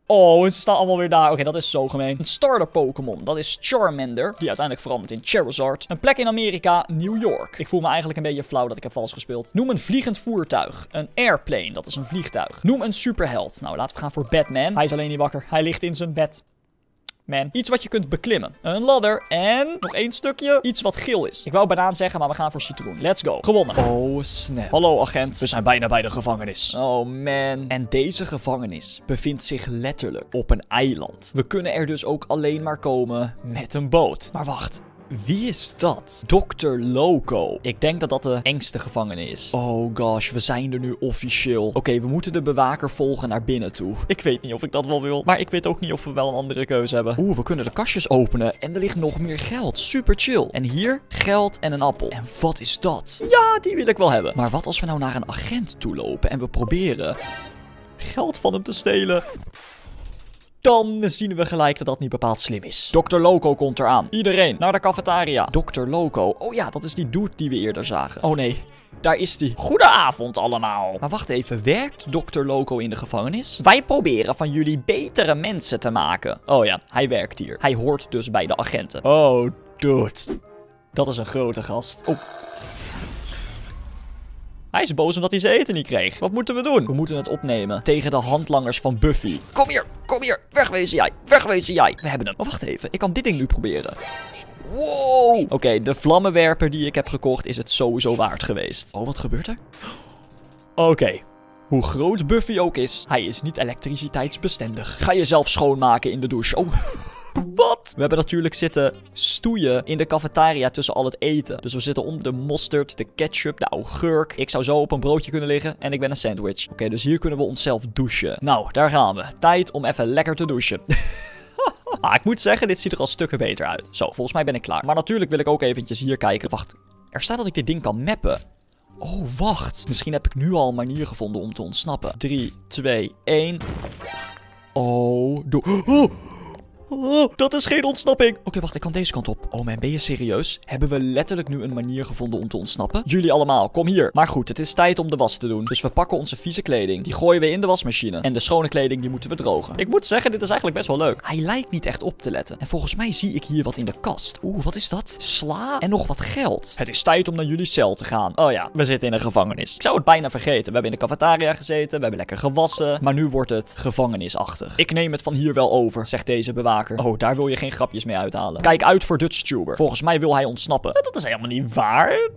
oh, ze staan allemaal weer daar. Oké, okay, dat is zo gemeen. Een starter Pokémon. Dat is Charmander. Die uiteindelijk verandert in Charizard. Een plek in Amerika, New York. Ik voel me eigenlijk een beetje flauw dat ik heb vals gespeeld. Noem een vliegend voertuig. Een airplane. Dat is een vliegtuig. Noem een superheld. Nou, laten we gaan voor Batman. Hij is alleen niet wakker. Hij ligt in zijn bed. Man. Iets wat je kunt beklimmen. Een ladder. En nog één stukje. Iets wat geel is. Ik wou banaan zeggen, maar we gaan voor citroen. Let's go. Gewonnen. Oh, snap. Hallo, agent. We zijn bijna bij de gevangenis. Oh, man. En deze gevangenis bevindt zich letterlijk op een eiland. We kunnen er dus ook alleen maar komen met een boot. Maar wacht. Wie is dat? dokter Loco. Ik denk dat dat de engste gevangene is. Oh gosh, we zijn er nu officieel. Oké, okay, we moeten de bewaker volgen naar binnen toe. Ik weet niet of ik dat wel wil. Maar ik weet ook niet of we wel een andere keuze hebben. Oeh, we kunnen de kastjes openen. En er ligt nog meer geld. Super chill. En hier, geld en een appel. En wat is dat? Ja, die wil ik wel hebben. Maar wat als we nou naar een agent toe lopen en we proberen geld van hem te stelen? Dan zien we gelijk dat dat niet bepaald slim is. dokter Loco komt eraan. Iedereen, naar de cafetaria. dokter Loco. Oh ja, dat is die dude die we eerder zagen. Oh nee, daar is die. Goedenavond allemaal. Maar wacht even, werkt dokter Loco in de gevangenis? Wij proberen van jullie betere mensen te maken. Oh ja, hij werkt hier. Hij hoort dus bij de agenten. Oh, dude. Dat is een grote gast. Oh. Hij is boos omdat hij zijn eten niet kreeg. Wat moeten we doen? We moeten het opnemen tegen de handlangers van Buffy. Kom hier, kom hier. Wegwezen jij, wegwezen jij. We hebben hem. Maar wacht even, ik kan dit ding nu proberen. Wow. Oké, okay, de vlammenwerper die ik heb gekocht is het sowieso waard geweest. Oh, wat gebeurt er? Oké. Okay. Hoe groot Buffy ook is, hij is niet elektriciteitsbestendig. Ga jezelf schoonmaken in de douche. Oh. Wat? We hebben natuurlijk zitten stoeien in de cafetaria tussen al het eten. Dus we zitten onder de mosterd, de ketchup, de augurk. Ik zou zo op een broodje kunnen liggen en ik ben een sandwich. Oké, okay, dus hier kunnen we onszelf douchen. Nou, daar gaan we. Tijd om even lekker te douchen. Ah, ik moet zeggen, dit ziet er al stukken beter uit. Zo, volgens mij ben ik klaar. Maar natuurlijk wil ik ook eventjes hier kijken. Wacht, er staat dat ik dit ding kan mappen. Oh, wacht. Misschien heb ik nu al een manier gevonden om te ontsnappen. drie, twee, één. Oh, doe... Oh. Oh, dat is geen ontsnapping. Oké, okay, wacht. Ik kan deze kant op. Oh man, ben je serieus? Hebben we letterlijk nu een manier gevonden om te ontsnappen? Jullie allemaal, kom hier. Maar goed, het is tijd om de was te doen. Dus we pakken onze vieze kleding. Die gooien we in de wasmachine. En de schone kleding, die moeten we drogen. Ik moet zeggen, dit is eigenlijk best wel leuk. Hij lijkt niet echt op te letten. En volgens mij zie ik hier wat in de kast. Oeh, wat is dat? Sla en nog wat geld. Het is tijd om naar jullie cel te gaan. Oh ja, we zitten in een gevangenis. Ik zou het bijna vergeten. We hebben in de cafetaria gezeten. We hebben lekker gewassen. Maar nu wordt het gevangenisachtig. Ik neem het van hier wel over, zegt deze bewaker. Oh, daar wil je geen grapjes mee uithalen. Kijk uit voor Dutchtuber. Volgens mij wil hij ontsnappen. Dat is helemaal niet waar.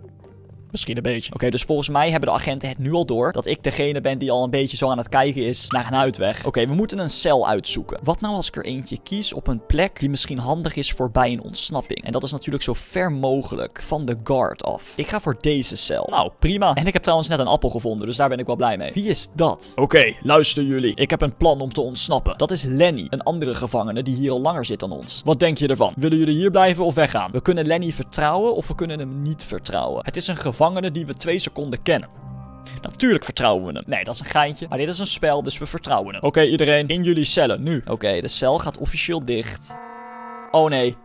Misschien een beetje. Oké, okay, dus volgens mij hebben de agenten het nu al door. Dat ik degene ben die al een beetje zo aan het kijken is naar een uitweg. Oké, okay, we moeten een cel uitzoeken. Wat nou als ik er eentje kies op een plek die misschien handig is voorbij een ontsnapping? En dat is natuurlijk zo ver mogelijk van de guard af. Ik ga voor deze cel. Nou, prima. En ik heb trouwens net een appel gevonden, dus daar ben ik wel blij mee. Wie is dat? Oké, okay, luister jullie. Ik heb een plan om te ontsnappen. Dat is Lenny, een andere gevangene die hier al langer zit dan ons. Wat denk je ervan? Willen jullie hier blijven of weggaan? We kunnen Lenny vertrouwen of we kunnen hem niet vertrouwen. Het is een gevangenis die we twee seconden kennen. Natuurlijk vertrouwen we hem. Nee, dat is een geintje. Maar dit is een spel, dus we vertrouwen hem. Oké, okay, iedereen, in jullie cellen, nu. Oké, okay, de cel gaat officieel dicht. Oh nee.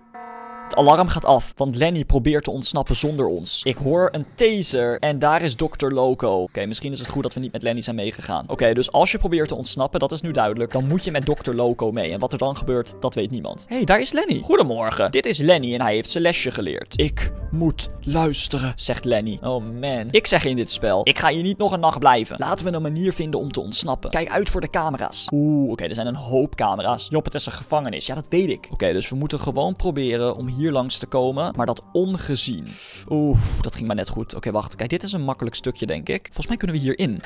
Het alarm gaat af, want Lenny probeert te ontsnappen zonder ons. Ik hoor een taser en daar is dokter Loco. Oké, okay, misschien is het goed dat we niet met Lenny zijn meegegaan. Oké, okay, dus als je probeert te ontsnappen, dat is nu duidelijk, dan moet je met dokter Loco mee. En wat er dan gebeurt, dat weet niemand. Hé, hey, daar is Lenny. Goedemorgen. Dit is Lenny en hij heeft zijn lesje geleerd. Ik moet luisteren, zegt Lenny. Oh man. Ik zeg in dit spel, ik ga hier niet nog een nacht blijven. Laten we een manier vinden om te ontsnappen. Kijk uit voor de camera's. Oeh, oké, okay, er zijn een hoop camera's. Job, het is een gevangenis. Ja, dat weet ik. Oké, okay, dus we moeten gewoon proberen om hier... hier langs te komen, maar dat ongezien. Oeh, dat ging maar net goed. Oké, okay, wacht. Kijk, dit is een makkelijk stukje, denk ik. Volgens mij kunnen we hierin.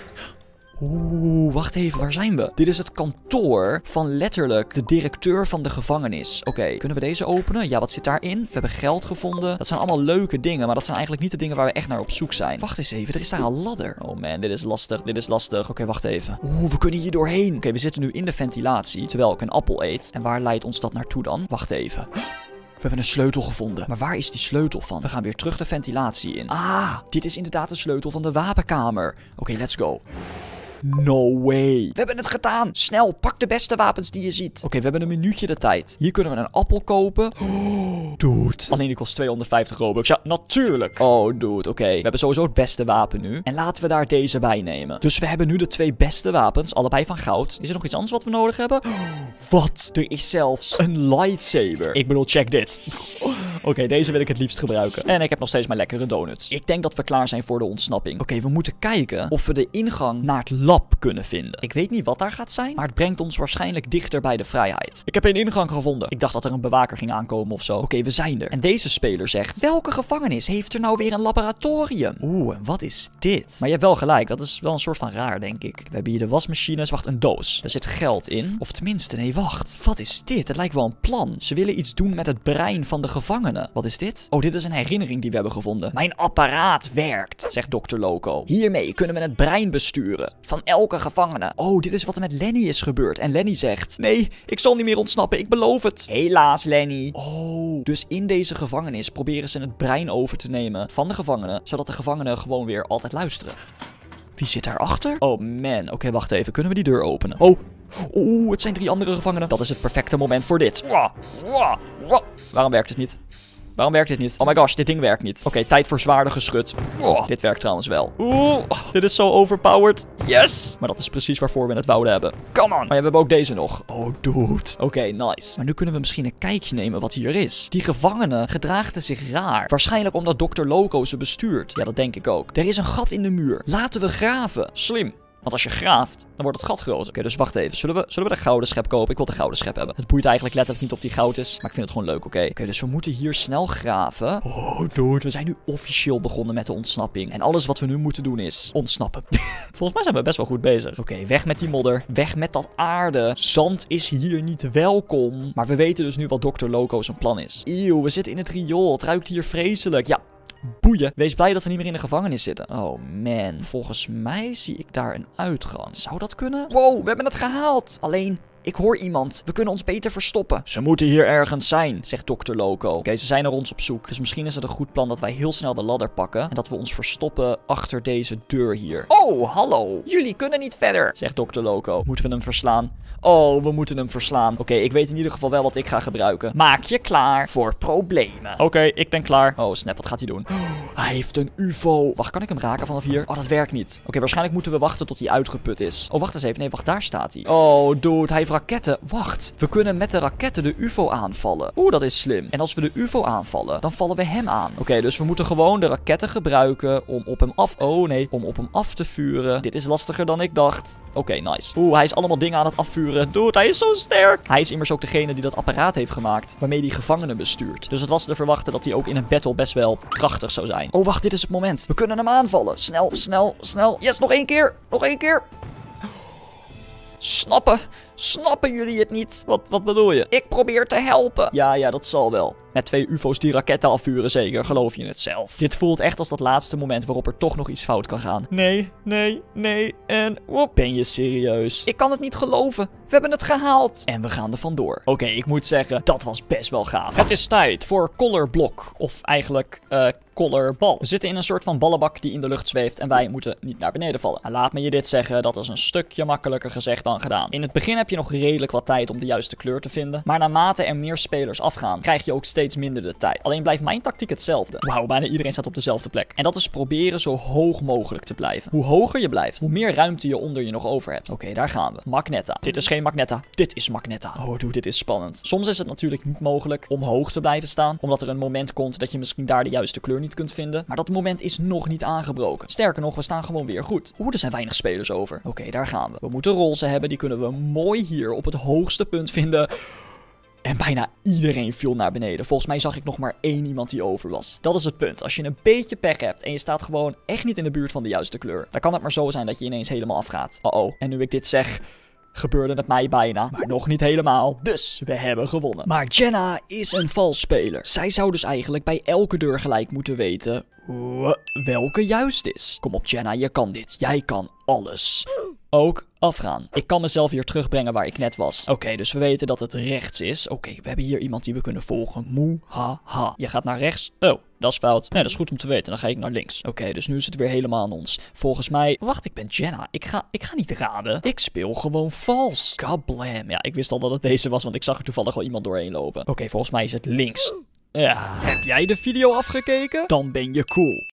Oeh, wacht even, waar zijn we? Dit is het kantoor van letterlijk de directeur van de gevangenis. Oké, okay, kunnen we deze openen? Ja, wat zit daarin? We hebben geld gevonden. Dat zijn allemaal leuke dingen, maar dat zijn eigenlijk niet de dingen waar we echt naar op zoek zijn. Wacht eens even, er is daar een ladder. Oh man, dit is lastig, dit is lastig. Oké, okay, wacht even. Oeh, we kunnen hier doorheen. Oké, okay, we zitten nu in de ventilatie, terwijl ik een appel eet. En waar leidt ons dat naartoe dan? Wacht even. We hebben een sleutel gevonden. Maar waar is die sleutel van? We gaan weer terug de ventilatie in. Ah, dit is inderdaad de sleutel van de wapenkamer. Oké, okay, let's go. No way. We hebben het gedaan. Snel, pak de beste wapens die je ziet. Oké, okay, we hebben een minuutje de tijd. Hier kunnen we een appel kopen. Oh, dude. Alleen die kost tweehonderdvijftig Robux. Ja, natuurlijk. Oh, dude. Oké. Okay. We hebben sowieso het beste wapen nu. En laten we daar deze bij nemen. Dus we hebben nu de twee beste wapens. Allebei van goud. Is er nog iets anders wat we nodig hebben? Oh, wat? Er is zelfs een lightsaber. Ik bedoel, check dit. Oké, okay, deze wil ik het liefst gebruiken. En ik heb nog steeds mijn lekkere donuts. Ik denk dat we klaar zijn voor de ontsnapping. Oké, okay, we moeten kijken of we de ingang naar het lab kunnen vinden. Ik weet niet wat daar gaat zijn, maar het brengt ons waarschijnlijk dichter bij de vrijheid. Ik heb een ingang gevonden. Ik dacht dat er een bewaker ging aankomen of zo. Oké, okay, we zijn er. En deze speler zegt, welke gevangenis heeft er nou weer een laboratorium? Oeh, en wat is dit? Maar je hebt wel gelijk, dat is wel een soort van raar, denk ik. We hebben hier de wasmachines. Wacht, een doos. Er zit geld in. Of tenminste, nee, wacht. Wat is dit? Het lijkt wel een plan. Ze willen iets doen met het brein van de gevangenen. Wat is dit? Oh, dit is een herinnering die we hebben gevonden. Mijn apparaat werkt, zegt dokter Loco. Hiermee kunnen we het brein besturen van elke gevangene. Oh, dit is wat er met Lenny is gebeurd. En Lenny zegt, nee, ik zal niet meer ontsnappen, ik beloof het. Helaas, Lenny. Oh, dus in deze gevangenis proberen ze het brein over te nemen van de gevangenen, zodat de gevangenen gewoon weer altijd luisteren. Wie zit daarachter? Oh man, oké, okay, wacht even. Kunnen we die deur openen? Oh, oeh, het zijn drie andere gevangenen. Dat is het perfecte moment voor dit. Waarom werkt het niet? Waarom werkt dit niet? Oh my gosh, dit ding werkt niet. Oké, okay, tijd voor zwaarder geschut. Oh, dit werkt trouwens wel. Oeh, oh, dit is zo overpowered. Yes! Maar dat is precies waarvoor we het wouden hebben. Come on! Maar ja, we hebben ook deze nog. Oh, dude. Oké, okay, nice. Maar nu kunnen we misschien een kijkje nemen wat hier is. Die gevangene gedraagde zich raar. Waarschijnlijk omdat dokter Loco ze bestuurt. Ja, dat denk ik ook. Er is een gat in de muur. Laten we graven. Slim. Want als je graaft, dan wordt het gat groter. Oké, okay, dus wacht even. Zullen we, zullen we de gouden schep kopen? Ik wil de gouden schep hebben. Het boeit eigenlijk letterlijk niet of die goud is. Maar ik vind het gewoon leuk, oké. Okay? Oké, okay, dus we moeten hier snel graven. Oh, dude. We zijn nu officieel begonnen met de ontsnapping. En alles wat we nu moeten doen is ontsnappen. Volgens mij zijn we best wel goed bezig. Oké, okay, weg met die modder. Weg met dat aarde. Zand is hier niet welkom. Maar we weten dus nu wat dokter Loco zijn plan is. Eeuw, we zitten in het riool. Het ruikt hier vreselijk. Ja. Boeien. Wees blij dat we niet meer in de gevangenis zitten. Oh man. Volgens mij zie ik daar een uitgang. Zou dat kunnen? Wow, we hebben het gehaald. Alleen... ik hoor iemand. We kunnen ons beter verstoppen. Ze moeten hier ergens zijn, zegt dokter Loco. Oké, okay, ze zijn naar ons op zoek. Dus misschien is het een goed plan dat wij heel snel de ladder pakken. En dat we ons verstoppen achter deze deur hier. Oh, hallo. Jullie kunnen niet verder, zegt dokter Loco. Moeten we hem verslaan? Oh, we moeten hem verslaan. Oké, okay, ik weet in ieder geval wel wat ik ga gebruiken. Maak je klaar voor problemen. Oké, okay, ik ben klaar. Oh, snap, wat gaat hij doen? Oh, hij heeft een U F O. Wacht, kan ik hem raken vanaf hier? Oh, dat werkt niet. Oké, okay, waarschijnlijk moeten we wachten tot hij uitgeput is. Oh, wacht eens even. Nee, wacht, daar staat hij. Oh, dude, hij heeft raketten. Wacht, we kunnen met de raketten de U F O aanvallen. Oeh, dat is slim. En als we de U F O aanvallen, dan vallen we hem aan. Oké, okay, dus we moeten gewoon de raketten gebruiken om op hem af... Oh, nee, om op hem af te vuren. Dit is lastiger dan ik dacht. Oké, okay, nice. Oeh, hij is allemaal dingen aan het afvuren. Dude, hij is zo sterk. Hij is immers ook degene die dat apparaat heeft gemaakt waarmee hij gevangenen bestuurt. Dus het was te verwachten dat hij ook in een battle best wel krachtig zou zijn. Oh, wacht, dit is het moment. We kunnen hem aanvallen. Snel, snel, snel. Yes, nog één keer. Nog één keer. Snappen. Snappen jullie het niet? Wat, wat bedoel je? Ik probeer te helpen. Ja, ja, dat zal wel. Met twee U F O's die raketten afvuren, zeker. Geloof je het zelf? Dit voelt echt als dat laatste moment waarop er toch nog iets fout kan gaan. Nee, nee, nee. En woep. Ben je serieus? Ik kan het niet geloven. We hebben het gehaald. En we gaan er vandoor. Oké, okay, ik moet zeggen, dat was best wel gaaf. Het is tijd voor Color Block. Of eigenlijk, eh, uh, Color Bal. We zitten in een soort van ballenbak die in de lucht zweeft en wij moeten niet naar beneden vallen. En laat me je dit zeggen, dat is een stukje makkelijker gezegd dan gedaan. In het begin heb je nog redelijk wat tijd om de juiste kleur te vinden. Maar naarmate er meer spelers afgaan, krijg je ook steeds minder de tijd. Alleen blijft mijn tactiek hetzelfde. Wauw, bijna iedereen staat op dezelfde plek. En dat is proberen zo hoog mogelijk te blijven. Hoe hoger je blijft, hoe meer ruimte je onder je nog over hebt. Oké, okay, daar gaan we. Magneta. Dit is geen Magneta. Dit is Magneta. Oh, dude, dit is spannend. Soms is het natuurlijk niet mogelijk om hoog te blijven staan, omdat er een moment komt dat je misschien daar de juiste kleur niet kunt vinden. Maar dat moment is nog niet aangebroken. Sterker nog, we staan gewoon weer goed. Oeh, er zijn weinig spelers over. Oké, okay, daar gaan we. We moeten roze hebben. Die kunnen we mooi hier op het hoogste punt vinden. En bijna iedereen viel naar beneden. Volgens mij zag ik nog maar één iemand die over was. Dat is het punt. Als je een beetje pech hebt en je staat gewoon echt niet in de buurt van de juiste kleur, dan kan het maar zo zijn dat je ineens helemaal afgaat. Uh-oh. En nu ik dit zeg, gebeurde het mij bijna, maar nog niet helemaal. Dus we hebben gewonnen. Maar Jenna is een valsspeler. Zij zou dus eigenlijk bij elke deur gelijk moeten weten welke juist is. Kom op Jenna, je kan dit. Jij kan alles. Ook afgaan. Ik kan mezelf weer terugbrengen waar ik net was. Oké, okay, dus we weten dat het rechts is. Oké, okay, we hebben hier iemand die we kunnen volgen. Moe, ha, ha. Je gaat naar rechts. Oh, dat is fout. Nee, dat is goed om te weten. Dan ga ik naar links. Oké, okay, dus nu is het weer helemaal aan ons. Volgens mij... Wacht, ik ben Jenna. Ik ga, ik ga niet raden. Ik speel gewoon vals. Kablam. Ja, ik wist al dat het deze was, want ik zag er toevallig al iemand doorheen lopen. Oké, okay, volgens mij is het links. Ja. Heb jij de video afgekeken? Dan ben je cool.